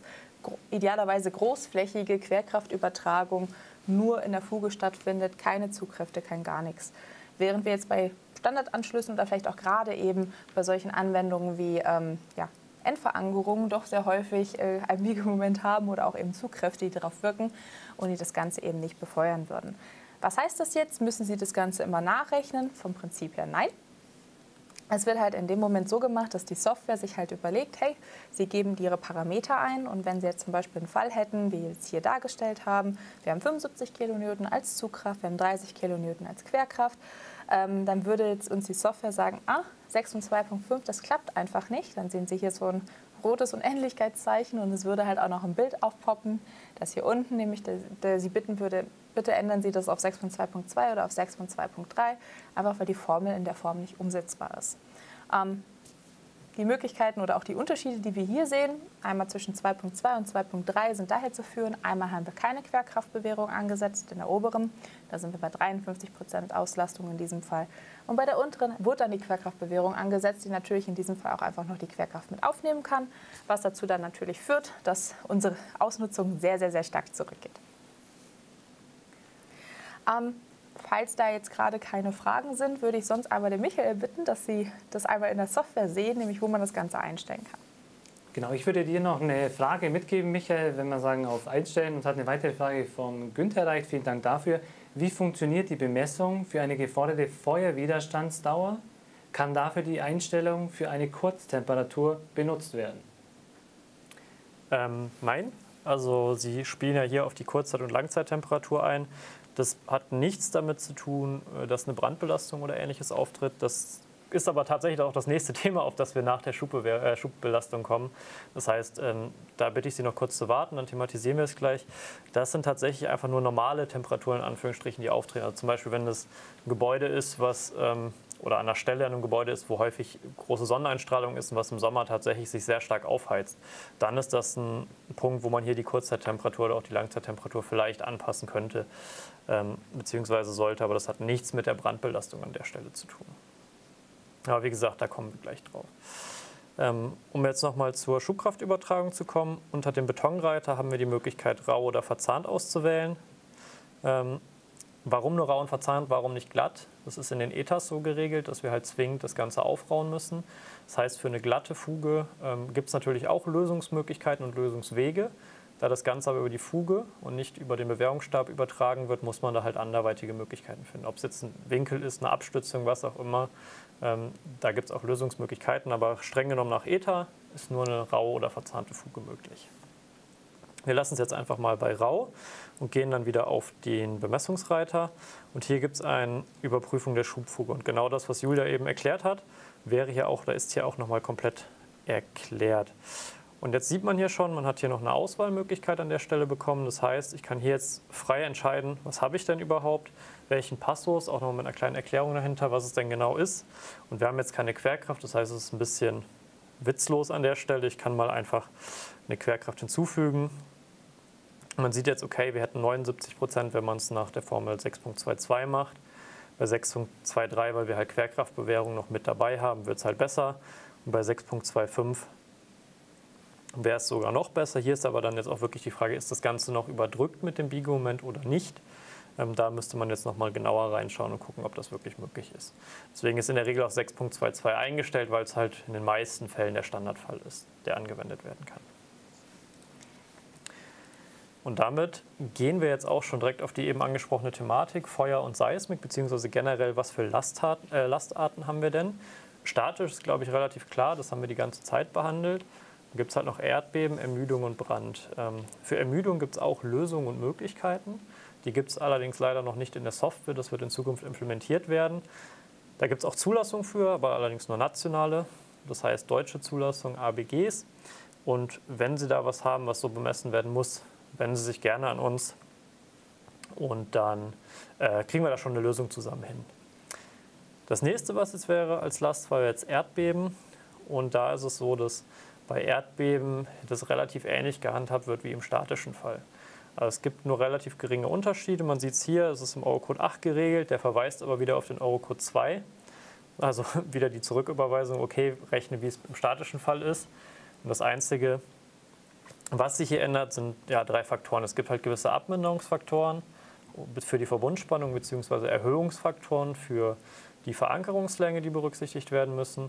idealerweise großflächige Querkraftübertragung nur in der Fuge stattfindet, keine Zugkräfte, kein gar nichts. Während wir jetzt bei Standardanschlüssen oder vielleicht auch gerade eben bei solchen Anwendungen wie ähm, ja, Endverankerungen doch sehr häufig äh, ein Biegemoment haben oder auch eben Zugkräfte, die darauf wirken und die das Ganze eben nicht befeuern würden. Was heißt das jetzt? Müssen Sie das Ganze immer nachrechnen? Vom Prinzip her nein. Es wird halt in dem Moment so gemacht, dass die Software sich halt überlegt, hey, Sie geben Ihre Parameter ein und wenn Sie jetzt zum Beispiel einen Fall hätten, wie wir jetzt hier dargestellt haben, wir haben fünfundsiebzig Kilonewton als Zugkraft, wir haben dreißig Kilonewton als Querkraft, ähm, dann würde jetzt uns die Software sagen, ah, sechs und zwei Punkt fünf, das klappt einfach nicht. Dann sehen Sie hier so ein rotes Unendlichkeitszeichen und es würde halt auch noch ein Bild aufpoppen, das hier unten nämlich der, der Sie bitten würde, bitte ändern Sie das auf sechs Punkt zwei Punkt zwei oder auf sechs Punkt zwei Punkt drei, einfach weil die Formel in der Form nicht umsetzbar ist. Ähm, Die Möglichkeiten oder auch die Unterschiede, die wir hier sehen, einmal zwischen zwei Punkt zwei und zwei Punkt drei sind daher zu führen. Einmal haben wir keine Querkraftbewehrung angesetzt in der oberen, da sind wir bei dreiundfünfzig Prozent Auslastung in diesem Fall. Und bei der unteren wurde dann die Querkraftbewehrung angesetzt, die natürlich in diesem Fall auch einfach noch die Querkraft mit aufnehmen kann, was dazu dann natürlich führt, dass unsere Ausnutzung sehr, sehr, sehr stark zurückgeht. Ähm, Falls da jetzt gerade keine Fragen sind, würde ich sonst einmal den Michael bitten, dass Sie das einmal in der Software sehen, nämlich wo man das Ganze einstellen kann. Genau, ich würde dir noch eine Frage mitgeben, Michael, wenn wir sagen auf Einstellen. Uns hat eine weitere Frage von Günther erreicht, vielen Dank dafür. Wie funktioniert die Bemessung für eine geforderte Feuerwiderstandsdauer? Kann dafür die Einstellung für eine Kurztemperatur benutzt werden? Ähm, nein, also Sie spielen ja hier auf die Kurzzeit- und Langzeittemperatur ein. Das hat nichts damit zu tun, dass eine Brandbelastung oder Ähnliches auftritt. Das ist aber tatsächlich auch das nächste Thema, auf das wir nach der Schubbelastung kommen. Das heißt, da bitte ich Sie noch kurz zu warten, dann thematisieren wir es gleich. Das sind tatsächlich einfach nur normale Temperaturen, in Anführungsstrichen, die auftreten. Also zum Beispiel, wenn das ein Gebäude ist, was, oder an einer Stelle in einem Gebäude ist, wo häufig große Sonneneinstrahlung ist und was im Sommer tatsächlich sich sehr stark aufheizt, dann ist das ein Punkt, wo man hier die Kurzzeittemperatur oder auch die Langzeittemperatur vielleicht anpassen könnte, ähm, beziehungsweise sollte, aber das hat nichts mit der Brandbelastung an der Stelle zu tun. Aber wie gesagt, da kommen wir gleich drauf. Ähm, um jetzt nochmal zur Schubkraftübertragung zu kommen, unter dem Betonreiter haben wir die Möglichkeit, rau oder verzahnt auszuwählen. Ähm, Warum nur rau und verzahnt, warum nicht glatt? Das ist in den E T As so geregelt, dass wir halt zwingend das Ganze aufrauen müssen. Das heißt, für eine glatte Fuge ähm, gibt es natürlich auch Lösungsmöglichkeiten und Lösungswege. Da das Ganze aber über die Fuge und nicht über den Bewehrungsstab übertragen wird, muss man da halt anderweitige Möglichkeiten finden. Ob es jetzt ein Winkel ist, eine Abstützung, was auch immer, ähm, da gibt es auch Lösungsmöglichkeiten. Aber streng genommen nach E T A ist nur eine raue oder verzahnte Fuge möglich. Wir lassen es jetzt einfach mal bei rau und gehen dann wieder auf den Bemessungsreiter. Und hier gibt es eine Überprüfung der Schubfuge. Und genau das, was Julia eben erklärt hat, wäre hier auch, da ist hier auch nochmal komplett erklärt. Und jetzt sieht man hier schon, man hat hier noch eine Auswahlmöglichkeit an der Stelle bekommen. Das heißt, ich kann hier jetzt frei entscheiden, was habe ich denn überhaupt, welchen Passus, auch noch mit einer kleinen Erklärung dahinter, was es denn genau ist. Und wir haben jetzt keine Querkraft, das heißt, es ist ein bisschen witzlos an der Stelle. Ich kann mal einfach eine Querkraft hinzufügen. Man sieht jetzt, okay, wir hätten neunundsiebzig Prozent, wenn man es nach der Formel sechs Punkt zwei zwei macht. Bei sechs Punkt zwei drei, weil wir halt Querkraftbewehrung noch mit dabei haben, wird es halt besser. Und bei sechs Punkt zwei fünf wäre es sogar noch besser. Hier ist aber dann jetzt auch wirklich die Frage, ist das Ganze noch überdrückt mit dem Biegemoment oder nicht? Ähm, da müsste man jetzt nochmal genauer reinschauen und gucken, ob das wirklich möglich ist. Deswegen ist in der Regel auch sechs Punkt zwei zwei eingestellt, weil es halt in den meisten Fällen der Standardfall ist, der angewendet werden kann. Und damit gehen wir jetzt auch schon direkt auf die eben angesprochene Thematik Feuer und Seismik, beziehungsweise generell, was für Lastarten, äh, Lastarten haben wir denn? Statisch ist, glaube ich, relativ klar, das haben wir die ganze Zeit behandelt. Dann gibt es halt noch Erdbeben, Ermüdung und Brand. Ähm, für Ermüdung gibt es auch Lösungen und Möglichkeiten. Die gibt es allerdings leider noch nicht in der Software, das wird in Zukunft implementiert werden. Da gibt es auch Zulassungen für, aber allerdings nur nationale, das heißt deutsche Zulassung, A B Gs. Und wenn Sie da was haben, was so bemessen werden muss, wenden Sie sich gerne an uns und dann äh, kriegen wir da schon eine Lösung zusammen hin. Das nächste, was jetzt wäre als Last, war jetzt Erdbeben. Und da ist es so, dass bei Erdbeben das relativ ähnlich gehandhabt wird wie im statischen Fall. Also es gibt nur relativ geringe Unterschiede. Man sieht es hier, es ist im Eurocode acht geregelt, der verweist aber wieder auf den Eurocode zwei. Also wieder die Zurücküberweisung, okay, rechne, wie es im statischen Fall ist. Und das Einzige, was sich hier ändert, sind ja drei Faktoren. Es gibt halt gewisse Abminderungsfaktoren für die Verbundspannung bzw. Erhöhungsfaktoren für die Verankerungslänge, die berücksichtigt werden müssen.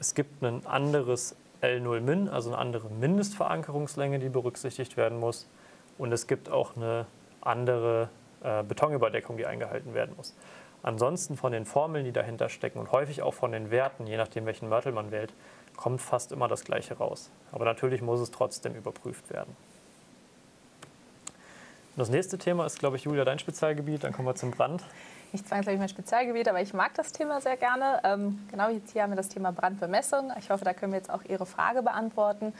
Es gibt ein anderes L null Min, also eine andere Mindestverankerungslänge, die berücksichtigt werden muss. Und es gibt auch eine andere Betonüberdeckung, die eingehalten werden muss. Ansonsten von den Formeln, die dahinter stecken und häufig auch von den Werten, je nachdem welchen Mörtel man wählt, kommt fast immer das Gleiche raus. Aber natürlich muss es trotzdem überprüft werden. Und das nächste Thema ist, glaube ich, Julia, dein Spezialgebiet. Dann kommen wir zum Brand. Nicht zwangsläufig mein Spezialgebiet, aber ich mag das Thema sehr gerne. Ähm, genau, jetzt hier haben wir das Thema Brandbemessung. Ich hoffe, da können wir jetzt auch Ihre Frage beantworten.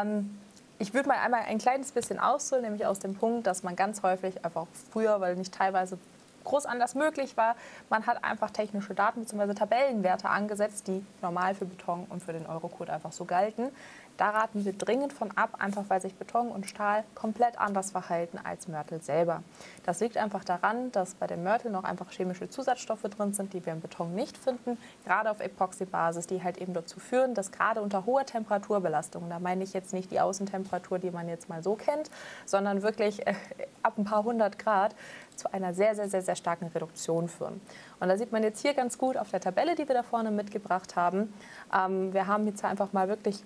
Ähm, Ich würde mal einmal ein kleines bisschen ausholen, nämlich aus dem Punkt, dass man ganz häufig einfach früher, weil nicht teilweise groß anders möglich war. Man hat einfach technische Daten bzw. Tabellenwerte angesetzt, die normal für Beton und für den Eurocode einfach so galten. Da raten wir dringend von ab, einfach weil sich Beton und Stahl komplett anders verhalten als Mörtel selber. Das liegt einfach daran, dass bei den Mörteln noch einfach chemische Zusatzstoffe drin sind, die wir im Beton nicht finden, gerade auf Epoxidbasis, die halt eben dazu führen, dass gerade unter hoher Temperaturbelastung, da meine ich jetzt nicht die Außentemperatur, die man jetzt mal so kennt, sondern wirklich äh, ab ein paar hundert Grad, zu einer sehr, sehr, sehr, sehr starken Reduktion führen. Und da sieht man jetzt hier ganz gut auf der Tabelle, die wir da vorne mitgebracht haben, ähm, wir haben jetzt einfach mal wirklich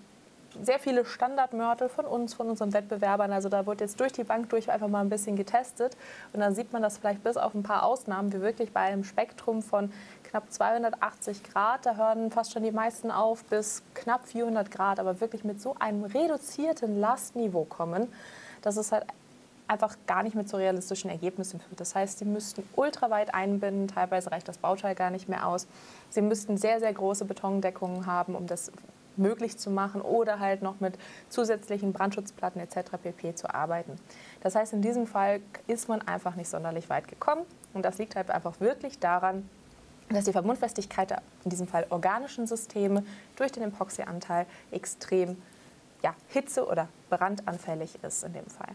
sehr viele Standardmörtel von uns, von unseren Wettbewerbern. Also da wird jetzt durch die Bank durch einfach mal ein bisschen getestet. Und dann sieht man, dass vielleicht bis auf ein paar Ausnahmen, wir wirklich bei einem Spektrum von knapp zweihundertachtzig Grad, da hören fast schon die meisten auf, bis knapp vierhundert Grad, aber wirklich mit so einem reduzierten Lastniveau kommen, dass es halt einfach gar nicht mehr zu realistischen Ergebnissen führt. Das heißt, sie müssten ultra weit einbinden, teilweise reicht das Bauteil gar nicht mehr aus. Sie müssten sehr, sehr große Betondeckungen haben, um das möglich zu machen oder halt noch mit zusätzlichen Brandschutzplatten et cetera pp. Zu arbeiten. Das heißt, in diesem Fall ist man einfach nicht sonderlich weit gekommen und das liegt halt einfach wirklich daran, dass die Verbundfestigkeit der, in diesem Fall organischen Systeme, durch den Epoxy-Anteil extrem ja, hitze- oder brandanfällig ist in dem Fall.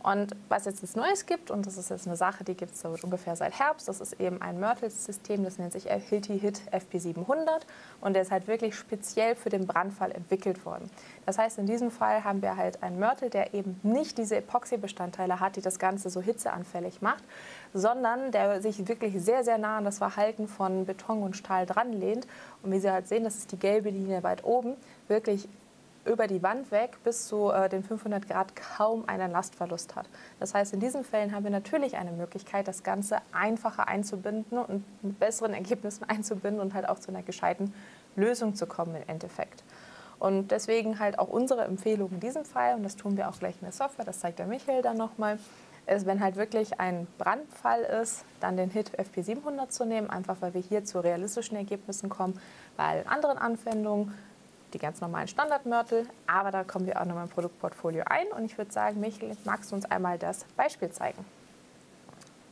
Und was jetzt nichts Neues gibt, und das ist jetzt eine Sache, die gibt es ungefähr seit Herbst, das ist eben ein Mörtelsystem, das nennt sich Hilti Hit F P siebenhundert und der ist halt wirklich speziell für den Brandfall entwickelt worden. Das heißt, in diesem Fall haben wir halt einen Mörtel, der eben nicht diese Epoxy-Bestandteile hat, die das Ganze so hitzeanfällig macht, sondern der sich wirklich sehr, sehr nah an das Verhalten von Beton und Stahl dran lehnt. Und wie Sie halt sehen, das ist die gelbe Linie weit oben, wirklich über die Wand weg bis zu äh, den fünfhundert Grad kaum einen Lastverlust hat. Das heißt, in diesen Fällen haben wir natürlich eine Möglichkeit, das Ganze einfacher einzubinden und mit besseren Ergebnissen einzubinden und halt auch zu einer gescheiten Lösung zu kommen im Endeffekt. Und deswegen halt auch unsere Empfehlung in diesem Fall, und das tun wir auch gleich in der Software, das zeigt der Michael dann nochmal, ist, wenn halt wirklich ein Brandfall ist, dann den Hit F P siebenhundert zu nehmen, einfach weil wir hier zu realistischen Ergebnissen kommen, bei anderen Anwendungen, die ganz normalen Standardmörtel, aber da kommen wir auch nochmal im Produktportfolio ein. Und ich würde sagen, Michael, magst du uns einmal das Beispiel zeigen?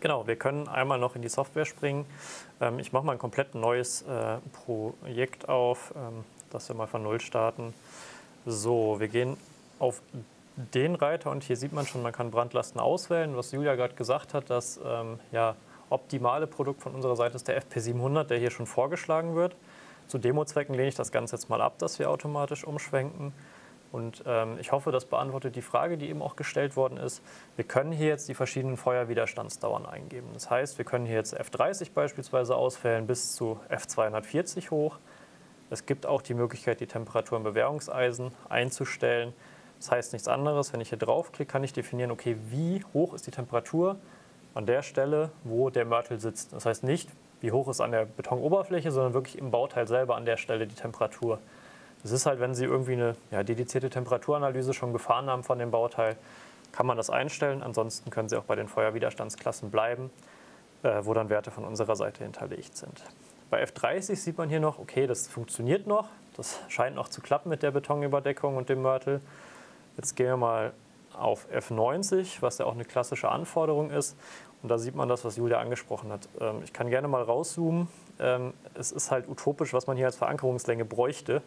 Genau, wir können einmal noch in die Software springen. Ich mache mal ein komplett neues Projekt auf, dass wir mal von Null starten. So, wir gehen auf den Reiter und hier sieht man schon, man kann Brandlasten auswählen. Was Julia gerade gesagt hat, das ja, optimale Produkt von unserer Seite ist der F P siebenhundert, der hier schon vorgeschlagen wird. Zu Demozwecken lehne ich das Ganze jetzt mal ab, dass wir automatisch umschwenken. Und ähm, ich hoffe, das beantwortet die Frage, die eben auch gestellt worden ist. Wir können hier jetzt die verschiedenen Feuerwiderstandsdauern eingeben. Das heißt, wir können hier jetzt F dreißig beispielsweise auswählen bis zu F zweihundertvierzig hoch. Es gibt auch die Möglichkeit, die Temperatur im Bewehrungseisen einzustellen. Das heißt nichts anderes, wenn ich hier draufklicke, kann ich definieren, okay, wie hoch ist die Temperatur an der Stelle, wo der Mörtel sitzt. Das heißt nicht, wie hoch ist an der Betonoberfläche, sondern wirklich im Bauteil selber an der Stelle die Temperatur. Das ist halt, wenn Sie irgendwie eine ja, dedizierte Temperaturanalyse schon gefahren haben von dem Bauteil, kann man das einstellen. Ansonsten können Sie auch bei den Feuerwiderstandsklassen bleiben, äh, wo dann Werte von unserer Seite hinterlegt sind. Bei F dreißig sieht man hier noch, okay, das funktioniert noch. Das scheint noch zu klappen mit der Betonüberdeckung und dem Mörtel. Jetzt gehen wir mal auf F neunzig, was ja auch eine klassische Anforderung ist. Und da sieht man das, was Julia angesprochen hat. Ich kann gerne mal rauszoomen. Es ist halt utopisch, was man hier als Verankerungslänge bräuchte.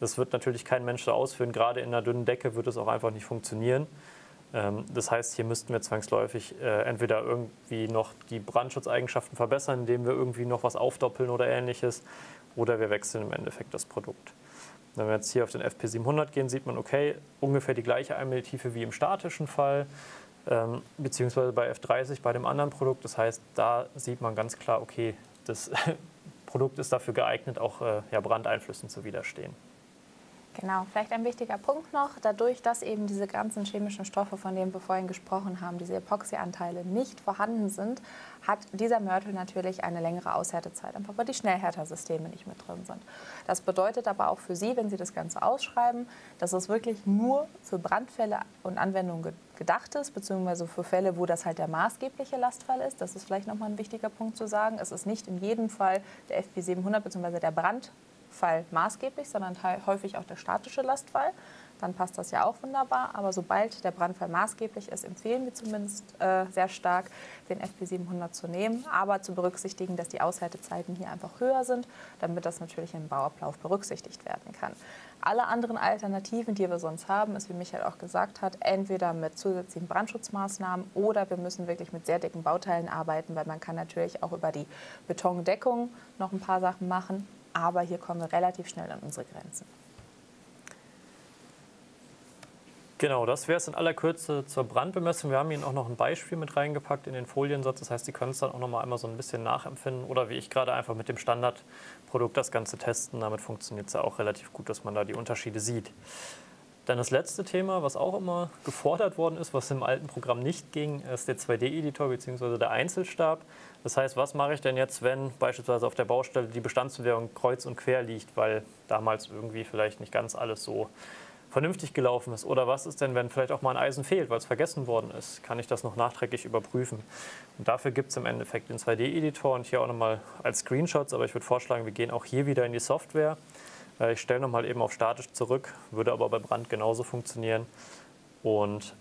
Das wird natürlich kein Mensch so ausführen. Gerade in einer dünnen Decke wird es auch einfach nicht funktionieren. Das heißt, hier müssten wir zwangsläufig entweder irgendwie noch die Brandschutzeigenschaften verbessern, indem wir irgendwie noch was aufdoppeln oder Ähnliches. Oder wir wechseln im Endeffekt das Produkt. Wenn wir jetzt hier auf den F P siebenhundert gehen, sieht man, okay, ungefähr die gleiche Einmeltiefe wie im statischen Fall, ähm, beziehungsweise bei F dreißig, bei dem anderen Produkt. Das heißt, da sieht man ganz klar, okay, das Produkt ist dafür geeignet, auch äh, ja, Brandeinflüssen zu widerstehen. Genau, vielleicht ein wichtiger Punkt noch, dadurch, dass eben diese ganzen chemischen Stoffe, von denen wir vorhin gesprochen haben, diese Epoxy-Anteile nicht vorhanden sind, hat dieser Mörtel natürlich eine längere Aushärtezeit, einfach weil die Schnellhärtersysteme nicht mit drin sind. Das bedeutet aber auch für Sie, wenn Sie das Ganze ausschreiben, dass es wirklich nur für Brandfälle und Anwendungen gedacht ist, beziehungsweise für Fälle, wo das halt der maßgebliche Lastfall ist. Das ist vielleicht nochmal ein wichtiger Punkt zu sagen. Es ist nicht in jedem Fall der F P siebenhundert bzw. der Brand Fall maßgeblich, sondern häufig auch der statische Lastfall. dann passt das ja auch wunderbar. Aber sobald der Brandfall maßgeblich ist, empfehlen wir zumindest äh, sehr stark, den F P siebenhundert zu nehmen, aber zu berücksichtigen, dass die Aushärtezeiten hier einfach höher sind, damit das natürlich im Bauablauf berücksichtigt werden kann. Alle anderen Alternativen, die wir sonst haben, ist, wie Michael auch gesagt hat, entweder mit zusätzlichen Brandschutzmaßnahmen oder wir müssen wirklich mit sehr dicken Bauteilen arbeiten, weil man kann natürlich auch über die Betondeckung noch ein paar Sachen machen, aber hier kommen wir relativ schnell an unsere Grenzen. Genau, das wäre es in aller Kürze zur Brandbemessung. Wir haben Ihnen auch noch ein Beispiel mit reingepackt in den Foliensatz. Das heißt, Sie können es dann auch noch mal einmal so ein bisschen nachempfinden oder wie ich gerade einfach mit dem Standardprodukt das Ganze testen. Damit funktioniert es ja auch relativ gut, dass man da die Unterschiede sieht. Dann das letzte Thema, was auch immer gefordert worden ist, was im alten Programm nicht ging, ist der zwei D Editor bzw. der Einzelstab. Das heißt, was mache ich denn jetzt, wenn beispielsweise auf der Baustelle die Bestandsbewertung kreuz und quer liegt, weil damals irgendwie vielleicht nicht ganz alles so vernünftig gelaufen ist, oder was ist denn, wenn vielleicht auch mal ein Eisen fehlt, weil es vergessen worden ist, kann ich das noch nachträglich überprüfen. Und dafür gibt es im Endeffekt den zwei D Editor und hier auch nochmal als Screenshots, aber ich würde vorschlagen, wir gehen auch hier wieder in die Software. Ich stelle nochmal eben auf statisch zurück, würde aber bei Brand genauso funktionieren und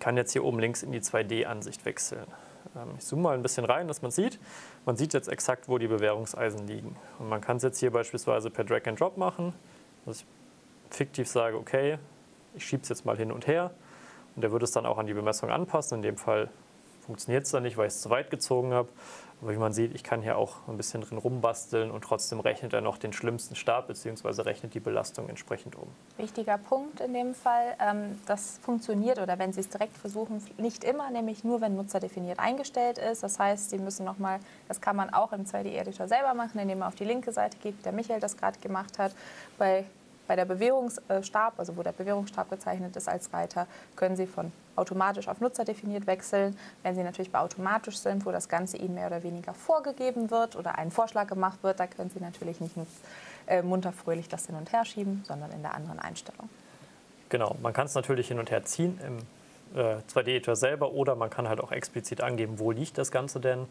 kann jetzt hier oben links in die zwei D Ansicht wechseln. Ich zoome mal ein bisschen rein, dass man sieht. Man sieht jetzt exakt, wo die Bewehrungseisen liegen. Und man kann es jetzt hier beispielsweise per Drag and Drop machen, dass ich fiktiv sage, okay, ich schiebe es jetzt mal hin und her und der würde es dann auch an die Bemessung anpassen. In dem Fall funktioniert es dann nicht, weil ich es zu weit gezogen habe. Aber wie man sieht, ich kann hier auch ein bisschen drin rumbasteln und trotzdem rechnet er noch den schlimmsten Stab bzw. rechnet die Belastung entsprechend um. Wichtiger Punkt in dem Fall, ähm, das funktioniert oder wenn Sie es direkt versuchen, nicht immer, nämlich nur, wenn nutzerdefiniert eingestellt ist. Das heißt, Sie müssen nochmal, das kann man auch im zwei D Editor selber machen, indem man auf die linke Seite geht, wie der Michael das gerade gemacht hat. Bei Bei der Bewehrungsstab, also wo der Bewehrungsstab gezeichnet ist als Reiter, können Sie von automatisch auf nutzerdefiniert wechseln. Wenn Sie natürlich bei automatisch sind, wo das Ganze Ihnen mehr oder weniger vorgegeben wird oder ein Vorschlag gemacht wird, da können Sie natürlich nicht munter fröhlich das hin und her schieben, sondern in der anderen Einstellung. Genau, man kann es natürlich hin und her ziehen im zwei D Editor selber oder man kann halt auch explizit angeben, wo liegt das Ganze denn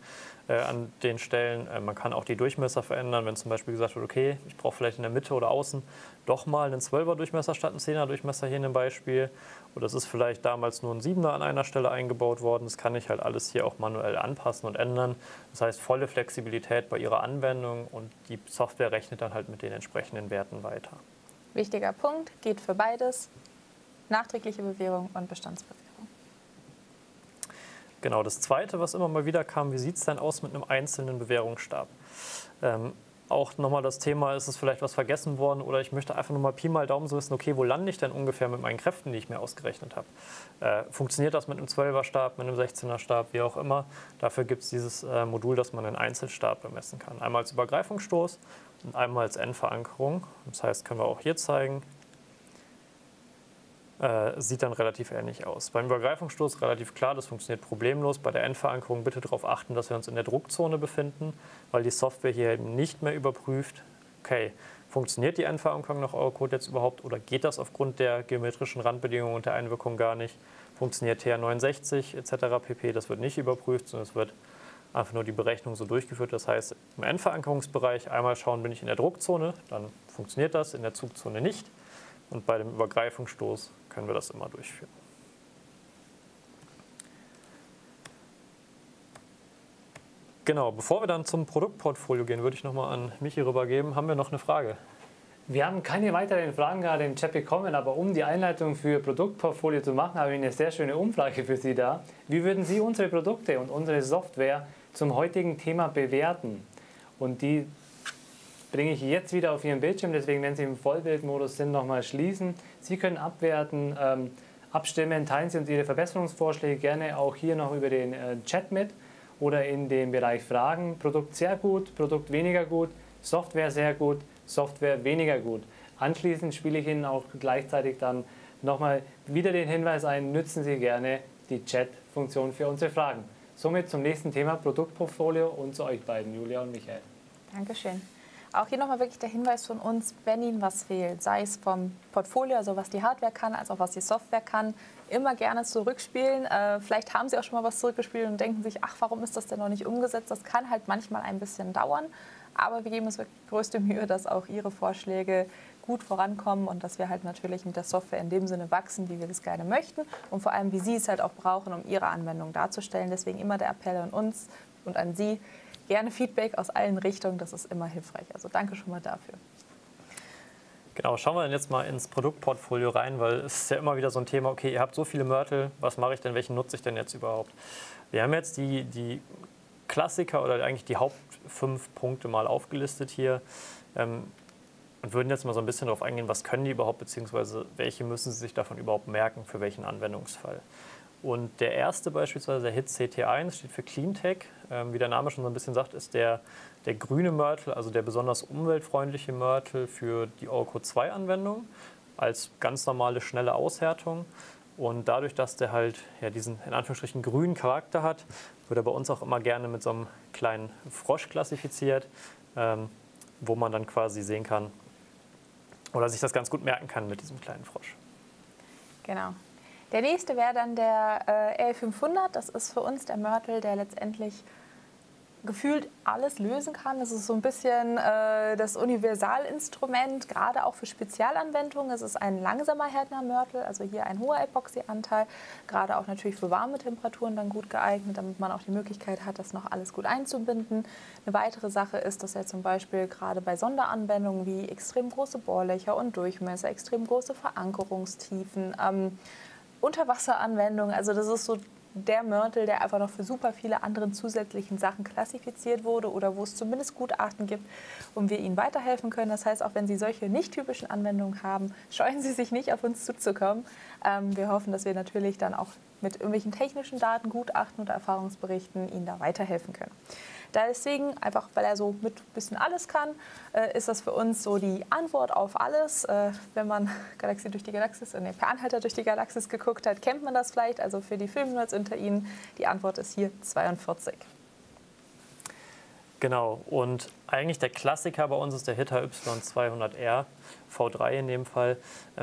äh, an den Stellen. Äh, man kann auch die Durchmesser verändern, wenn zum Beispiel gesagt wird, okay, ich brauche vielleicht in der Mitte oder außen doch mal einen zwölfer Durchmesser statt einen zehner Durchmesser hier in dem Beispiel. Oder es ist vielleicht damals nur ein siebener an einer Stelle eingebaut worden. Das kann ich halt alles hier auch manuell anpassen und ändern. Das heißt, volle Flexibilität bei Ihrer Anwendung und die Software rechnet dann halt mit den entsprechenden Werten weiter. Wichtiger Punkt, geht für beides. Nachträgliche Bewährung und Bestandsbewährung. Genau, das Zweite, was immer mal wieder kam, wie sieht es denn aus mit einem einzelnen Bewährungsstab? Ähm, auch nochmal das Thema, ist es vielleicht was vergessen worden oder ich möchte einfach nochmal Pi mal Daumen so wissen, okay, wo lande ich denn ungefähr mit meinen Kräften, die ich mir ausgerechnet habe? Äh, funktioniert das mit einem zwölfer Stab, mit einem sechzehner Stab, wie auch immer? Dafür gibt es dieses äh, Modul, dass man einen Einzelstab bemessen kann. Einmal als Übergreifungsstoß und einmal als Endverankerung. Das heißt, können wir auch hier zeigen. Äh, sieht dann relativ ähnlich aus. Beim Übergreifungsstoß relativ klar, das funktioniert problemlos. Bei der Endverankerung bitte darauf achten, dass wir uns in der Druckzone befinden, weil die Software hier eben nicht mehr überprüft, okay, funktioniert die Endverankerung nach Eurocode jetzt überhaupt oder geht das aufgrund der geometrischen Randbedingungen und der Einwirkung gar nicht? Funktioniert T R neunundsechzig et cetera pp. Das wird nicht überprüft, sondern es wird einfach nur die Berechnung so durchgeführt. Das heißt, im Endverankerungsbereich einmal schauen, bin ich in der Druckzone, dann funktioniert das, in der Zugzone nicht. Und bei dem Übergreifungsstoß können wir das immer durchführen. Genau, bevor wir dann zum Produktportfolio gehen, würde ich nochmal an Michi rübergeben. Haben wir noch eine Frage? Wir haben keine weiteren Fragen gerade im Chat bekommen, aber um die Einleitung für Produktportfolio zu machen, habe ich eine sehr schöne Umfrage für Sie da. Wie würden Sie unsere Produkte und unsere Software zum heutigen Thema bewerten? Und die bringe ich jetzt wieder auf Ihren Bildschirm, deswegen, wenn Sie im Vollbildmodus sind, nochmal schließen. Sie können abwerten, ähm, abstimmen, teilen Sie uns Ihre Verbesserungsvorschläge gerne auch hier noch über den äh, Chat mit oder in dem Bereich Fragen. Produkt sehr gut, Produkt weniger gut, Software sehr gut, Software weniger gut. Anschließend spiele ich Ihnen auch gleichzeitig dann nochmal wieder den Hinweis ein, nutzen Sie gerne die Chat-Funktion für unsere Fragen. Somit zum nächsten Thema Produktportfolio und zu euch beiden, Julia und Michael. Dankeschön. Auch hier nochmal wirklich der Hinweis von uns, wenn Ihnen was fehlt, sei es vom Portfolio, also was die Hardware kann, als auch was die Software kann, immer gerne zurückspielen. Äh, vielleicht haben Sie auch schon mal was zurückgespielt und denken sich, ach, warum ist das denn noch nicht umgesetzt? Das kann halt manchmal ein bisschen dauern, aber wir geben uns wirklich größte Mühe, dass auch Ihre Vorschläge gut vorankommen und dass wir halt natürlich mit der Software in dem Sinne wachsen, wie wir das gerne möchten und vor allem, wie Sie es halt auch brauchen, um Ihre Anwendung darzustellen. Deswegen immer der Appell an uns und an Sie, gerne Feedback aus allen Richtungen, das ist immer hilfreich. Also danke schon mal dafür. Genau, schauen wir dann jetzt mal ins Produktportfolio rein, weil es ist ja immer wieder so ein Thema, okay, ihr habt so viele Mörtel, was mache ich denn, welchen nutze ich denn jetzt überhaupt? Wir haben jetzt die, die Klassiker oder eigentlich die Haupt fünf Punkte mal aufgelistet hier ähm, und würden jetzt mal so ein bisschen darauf eingehen, was können die überhaupt, beziehungsweise welche müssen sie sich davon überhaupt merken, für welchen Anwendungsfall. Und der erste beispielsweise, der HIT C T eins, steht für Cleantech. Ähm, wie der Name schon so ein bisschen sagt, ist der, der grüne Mörtel, also der besonders umweltfreundliche Mörtel für die Eurocode zwei Anwendung als ganz normale, schnelle Aushärtung. Und dadurch, dass der halt ja, diesen in Anführungsstrichen grünen Charakter hat, wird er bei uns auch immer gerne mit so einem kleinen Frosch klassifiziert, ähm, wo man dann quasi sehen kann oder sich das ganz gut merken kann mit diesem kleinen Frosch. Genau. Der nächste wäre dann der äh, L fünfhundert. Das ist für uns der Mörtel, der letztendlich gefühlt alles lösen kann. Das ist so ein bisschen äh, das Universalinstrument, gerade auch für Spezialanwendungen. Es ist ein langsamer Härtnermörtel, also hier ein hoher Epoxyanteil, gerade auch natürlich für warme Temperaturen dann gut geeignet, damit man auch die Möglichkeit hat, das noch alles gut einzubinden. Eine weitere Sache ist, dass er zum Beispiel gerade bei Sonderanwendungen wie extrem große Bohrlöcher und Durchmesser, extrem große Verankerungstiefen, ähm, Unterwasseranwendung, also das ist so der Mörtel, der einfach noch für super viele andere zusätzlichen Sachen klassifiziert wurde oder wo es zumindest Gutachten gibt und wir Ihnen weiterhelfen können. Das heißt, auch wenn Sie solche nicht typischen Anwendungen haben, scheuen Sie sich nicht, auf uns zuzukommen. Ähm, wir hoffen, dass wir natürlich dann auch mit irgendwelchen technischen Daten, Gutachten oder Erfahrungsberichten Ihnen da weiterhelfen können. Deswegen, einfach weil er so mit ein bisschen alles kann, äh, ist das für uns so die Antwort auf alles. Äh, wenn man Galaxie durch die Galaxis, äh, nee, per Anhalter durch die Galaxis geguckt hat, kennt man das vielleicht. Also für die Filmnerds unter Ihnen, die Antwort ist hier zweiundvierzig. Genau, und eigentlich der Klassiker bei uns ist der HIT Y zwei hundert R, V drei in dem Fall.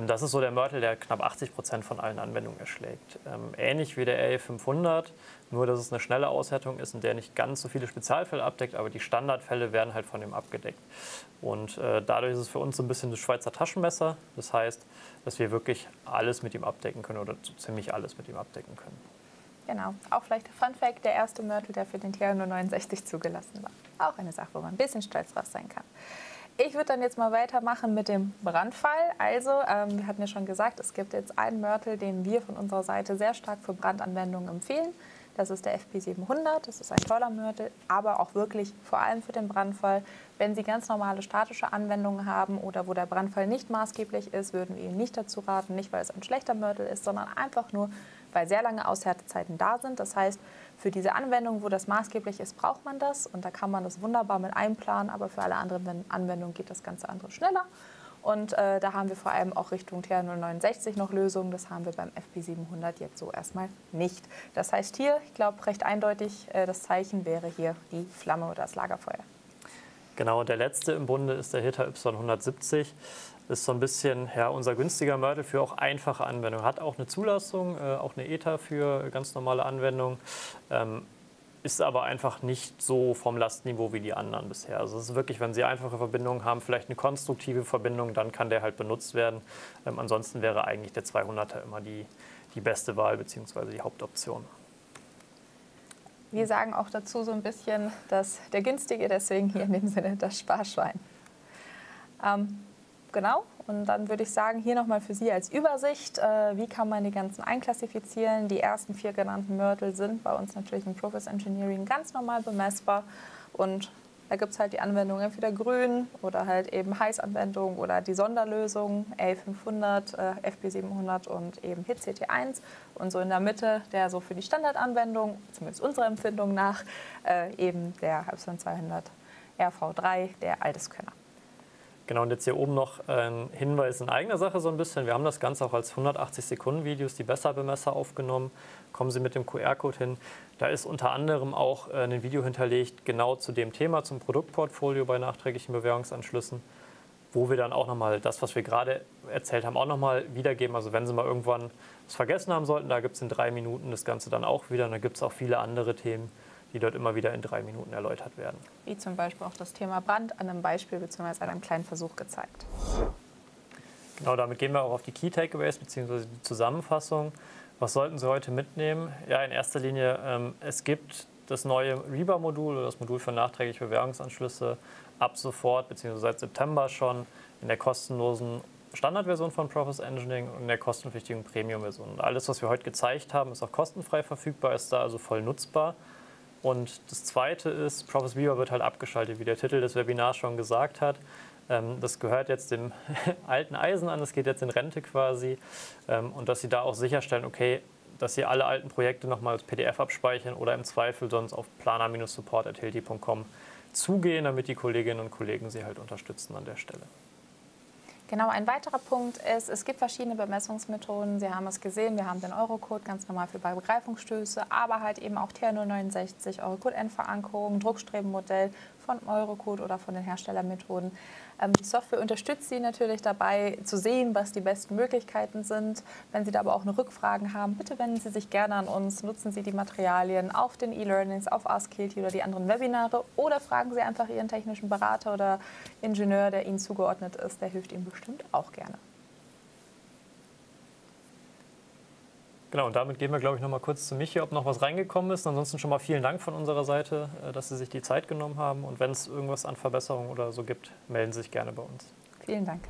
Das ist so der Mörtel, der knapp achtzig Prozent von allen Anwendungen erschlägt. Ähnlich wie der R fünfhundert, nur dass es eine schnelle Aushärtung ist und der nicht ganz so viele Spezialfälle abdeckt, aber die Standardfälle werden halt von dem abgedeckt. Und dadurch ist es für uns so ein bisschen das Schweizer Taschenmesser. Das heißt, dass wir wirklich alles mit ihm abdecken können oder so ziemlich alles mit ihm abdecken können. Genau, auch vielleicht der Fun Fact, der erste Mörtel, der für den T R neunundsechzig zugelassen war. Auch eine Sache, wo man ein bisschen stolz drauf sein kann. Ich würde dann jetzt mal weitermachen mit dem Brandfall. Also, ähm, wir hatten ja schon gesagt, es gibt jetzt einen Mörtel, den wir von unserer Seite sehr stark für Brandanwendungen empfehlen. Das ist der F P siebenhundert, das ist ein toller Mörtel, aber auch wirklich vor allem für den Brandfall. Wenn Sie ganz normale statische Anwendungen haben oder wo der Brandfall nicht maßgeblich ist, würden wir Ihnen nicht dazu raten, nicht weil es ein schlechter Mörtel ist, sondern einfach nur, weil sehr lange Aushärtezeiten da sind. Das heißt, für diese Anwendung, wo das maßgeblich ist, braucht man das und da kann man das wunderbar mit einplanen, aber für alle anderen Anwendungen geht das ganze andere schneller. Und äh, da haben wir vor allem auch Richtung T R null neunundsechzig noch Lösungen. Das haben wir beim F P siebenhundert jetzt so erstmal nicht. Das heißt hier, ich glaube recht eindeutig, äh, das Zeichen wäre hier die Flamme oder das Lagerfeuer. Genau, und der letzte im Bunde ist der HIT Y hundertsiebzig. Das ist so ein bisschen ja, unser günstiger Mörtel für auch einfache Anwendungen. Hat auch eine Zulassung, äh, auch eine E T A für ganz normale Anwendungen. Ähm, ist aber einfach nicht so vom Lastniveau wie die anderen bisher. Also es ist wirklich, wenn Sie einfache Verbindungen haben, vielleicht eine konstruktive Verbindung, dann kann der halt benutzt werden. Ähm, ansonsten wäre eigentlich der zweihunderter immer die, die beste Wahl bzw. die Hauptoption. Wir sagen auch dazu so ein bisschen, dass der günstige, deswegen hier in dem Sinne das Sparschwein. Ähm, genau. Und dann würde ich sagen, hier nochmal für Sie als Übersicht, äh, wie kann man die ganzen einklassifizieren. Die ersten vier genannten Mörtel sind bei uns natürlich im Profis Engineering ganz normal bemessbar. Und da gibt es halt die Anwendung entweder grün oder halt eben Heißanwendung oder die Sonderlösung L fünfhundert, äh, F P siebenhundert und eben HIT C T eins. Und so in der Mitte, der so für die Standardanwendung, zumindest unserer Empfindung nach, äh, eben der Y zwei hundert R V drei, der Alleskönner. Genau, und jetzt hier oben noch ein Hinweis in eigener Sache so ein bisschen. Wir haben das Ganze auch als hundertachtzig Sekunden Videos, die Besserbemesser aufgenommen. Kommen Sie mit dem Q R Code hin. Da ist unter anderem auch ein Video hinterlegt, genau zu dem Thema, zum Produktportfolio bei nachträglichen Bewehrungsanschlüssen, wo wir dann auch nochmal das, was wir gerade erzählt haben, auch nochmal wiedergeben. Also wenn Sie mal irgendwann es vergessen haben sollten, da gibt es in drei Minuten das Ganze dann auch wieder. Und da gibt es auch viele andere Themen, die dort immer wieder in drei Minuten erläutert werden. Wie zum Beispiel auch das Thema Brand an einem Beispiel bzw. an einem kleinen Versuch gezeigt. Genau, damit gehen wir auch auf die Key Takeaways bzw. die Zusammenfassung. Was sollten Sie heute mitnehmen? Ja, in erster Linie, ähm, es gibt das neue Rebar-Modul oder das Modul für nachträgliche Bewehrungsanschlüsse ab sofort bzw. seit September schon in der kostenlosen Standardversion von Profis Engineering und in der kostenpflichtigen Premium-Version. Und alles, was wir heute gezeigt haben, ist auch kostenfrei verfügbar, ist da also voll nutzbar. Und das Zweite ist, Profis Viewer wird halt abgeschaltet, wie der Titel des Webinars schon gesagt hat. Das gehört jetzt dem alten Eisen an, das geht jetzt in Rente quasi. Und dass Sie da auch sicherstellen, okay, dass Sie alle alten Projekte nochmal als P D F abspeichern oder im Zweifel sonst auf planer Bindestrich support punkt hilti punkt com zugehen, damit die Kolleginnen und Kollegen Sie halt unterstützen an der Stelle. Genau, ein weiterer Punkt ist, es gibt verschiedene Bemessungsmethoden. Sie haben es gesehen, wir haben den Eurocode ganz normal für Begreifungsstöße, aber halt eben auch T R null sechs neun, Eurocode-Endverankerung, Druckstrebenmodell von Eurocode oder von den Herstellermethoden. Die Software unterstützt Sie natürlich dabei, zu sehen, was die besten Möglichkeiten sind. Wenn Sie da aber auch noch Rückfragen haben, bitte wenden Sie sich gerne an uns, nutzen Sie die Materialien auf den E-Learnings, auf Ask Hilti oder die anderen Webinare oder fragen Sie einfach Ihren technischen Berater oder Ingenieur, der Ihnen zugeordnet ist, der hilft Ihnen bestimmt auch gerne. Genau, und damit gehen wir, glaube ich, noch mal kurz zu Michi, ob noch was reingekommen ist. Ansonsten schon mal vielen Dank von unserer Seite, dass Sie sich die Zeit genommen haben. Und wenn es irgendwas an Verbesserungen oder so gibt, melden Sie sich gerne bei uns. Vielen Dank.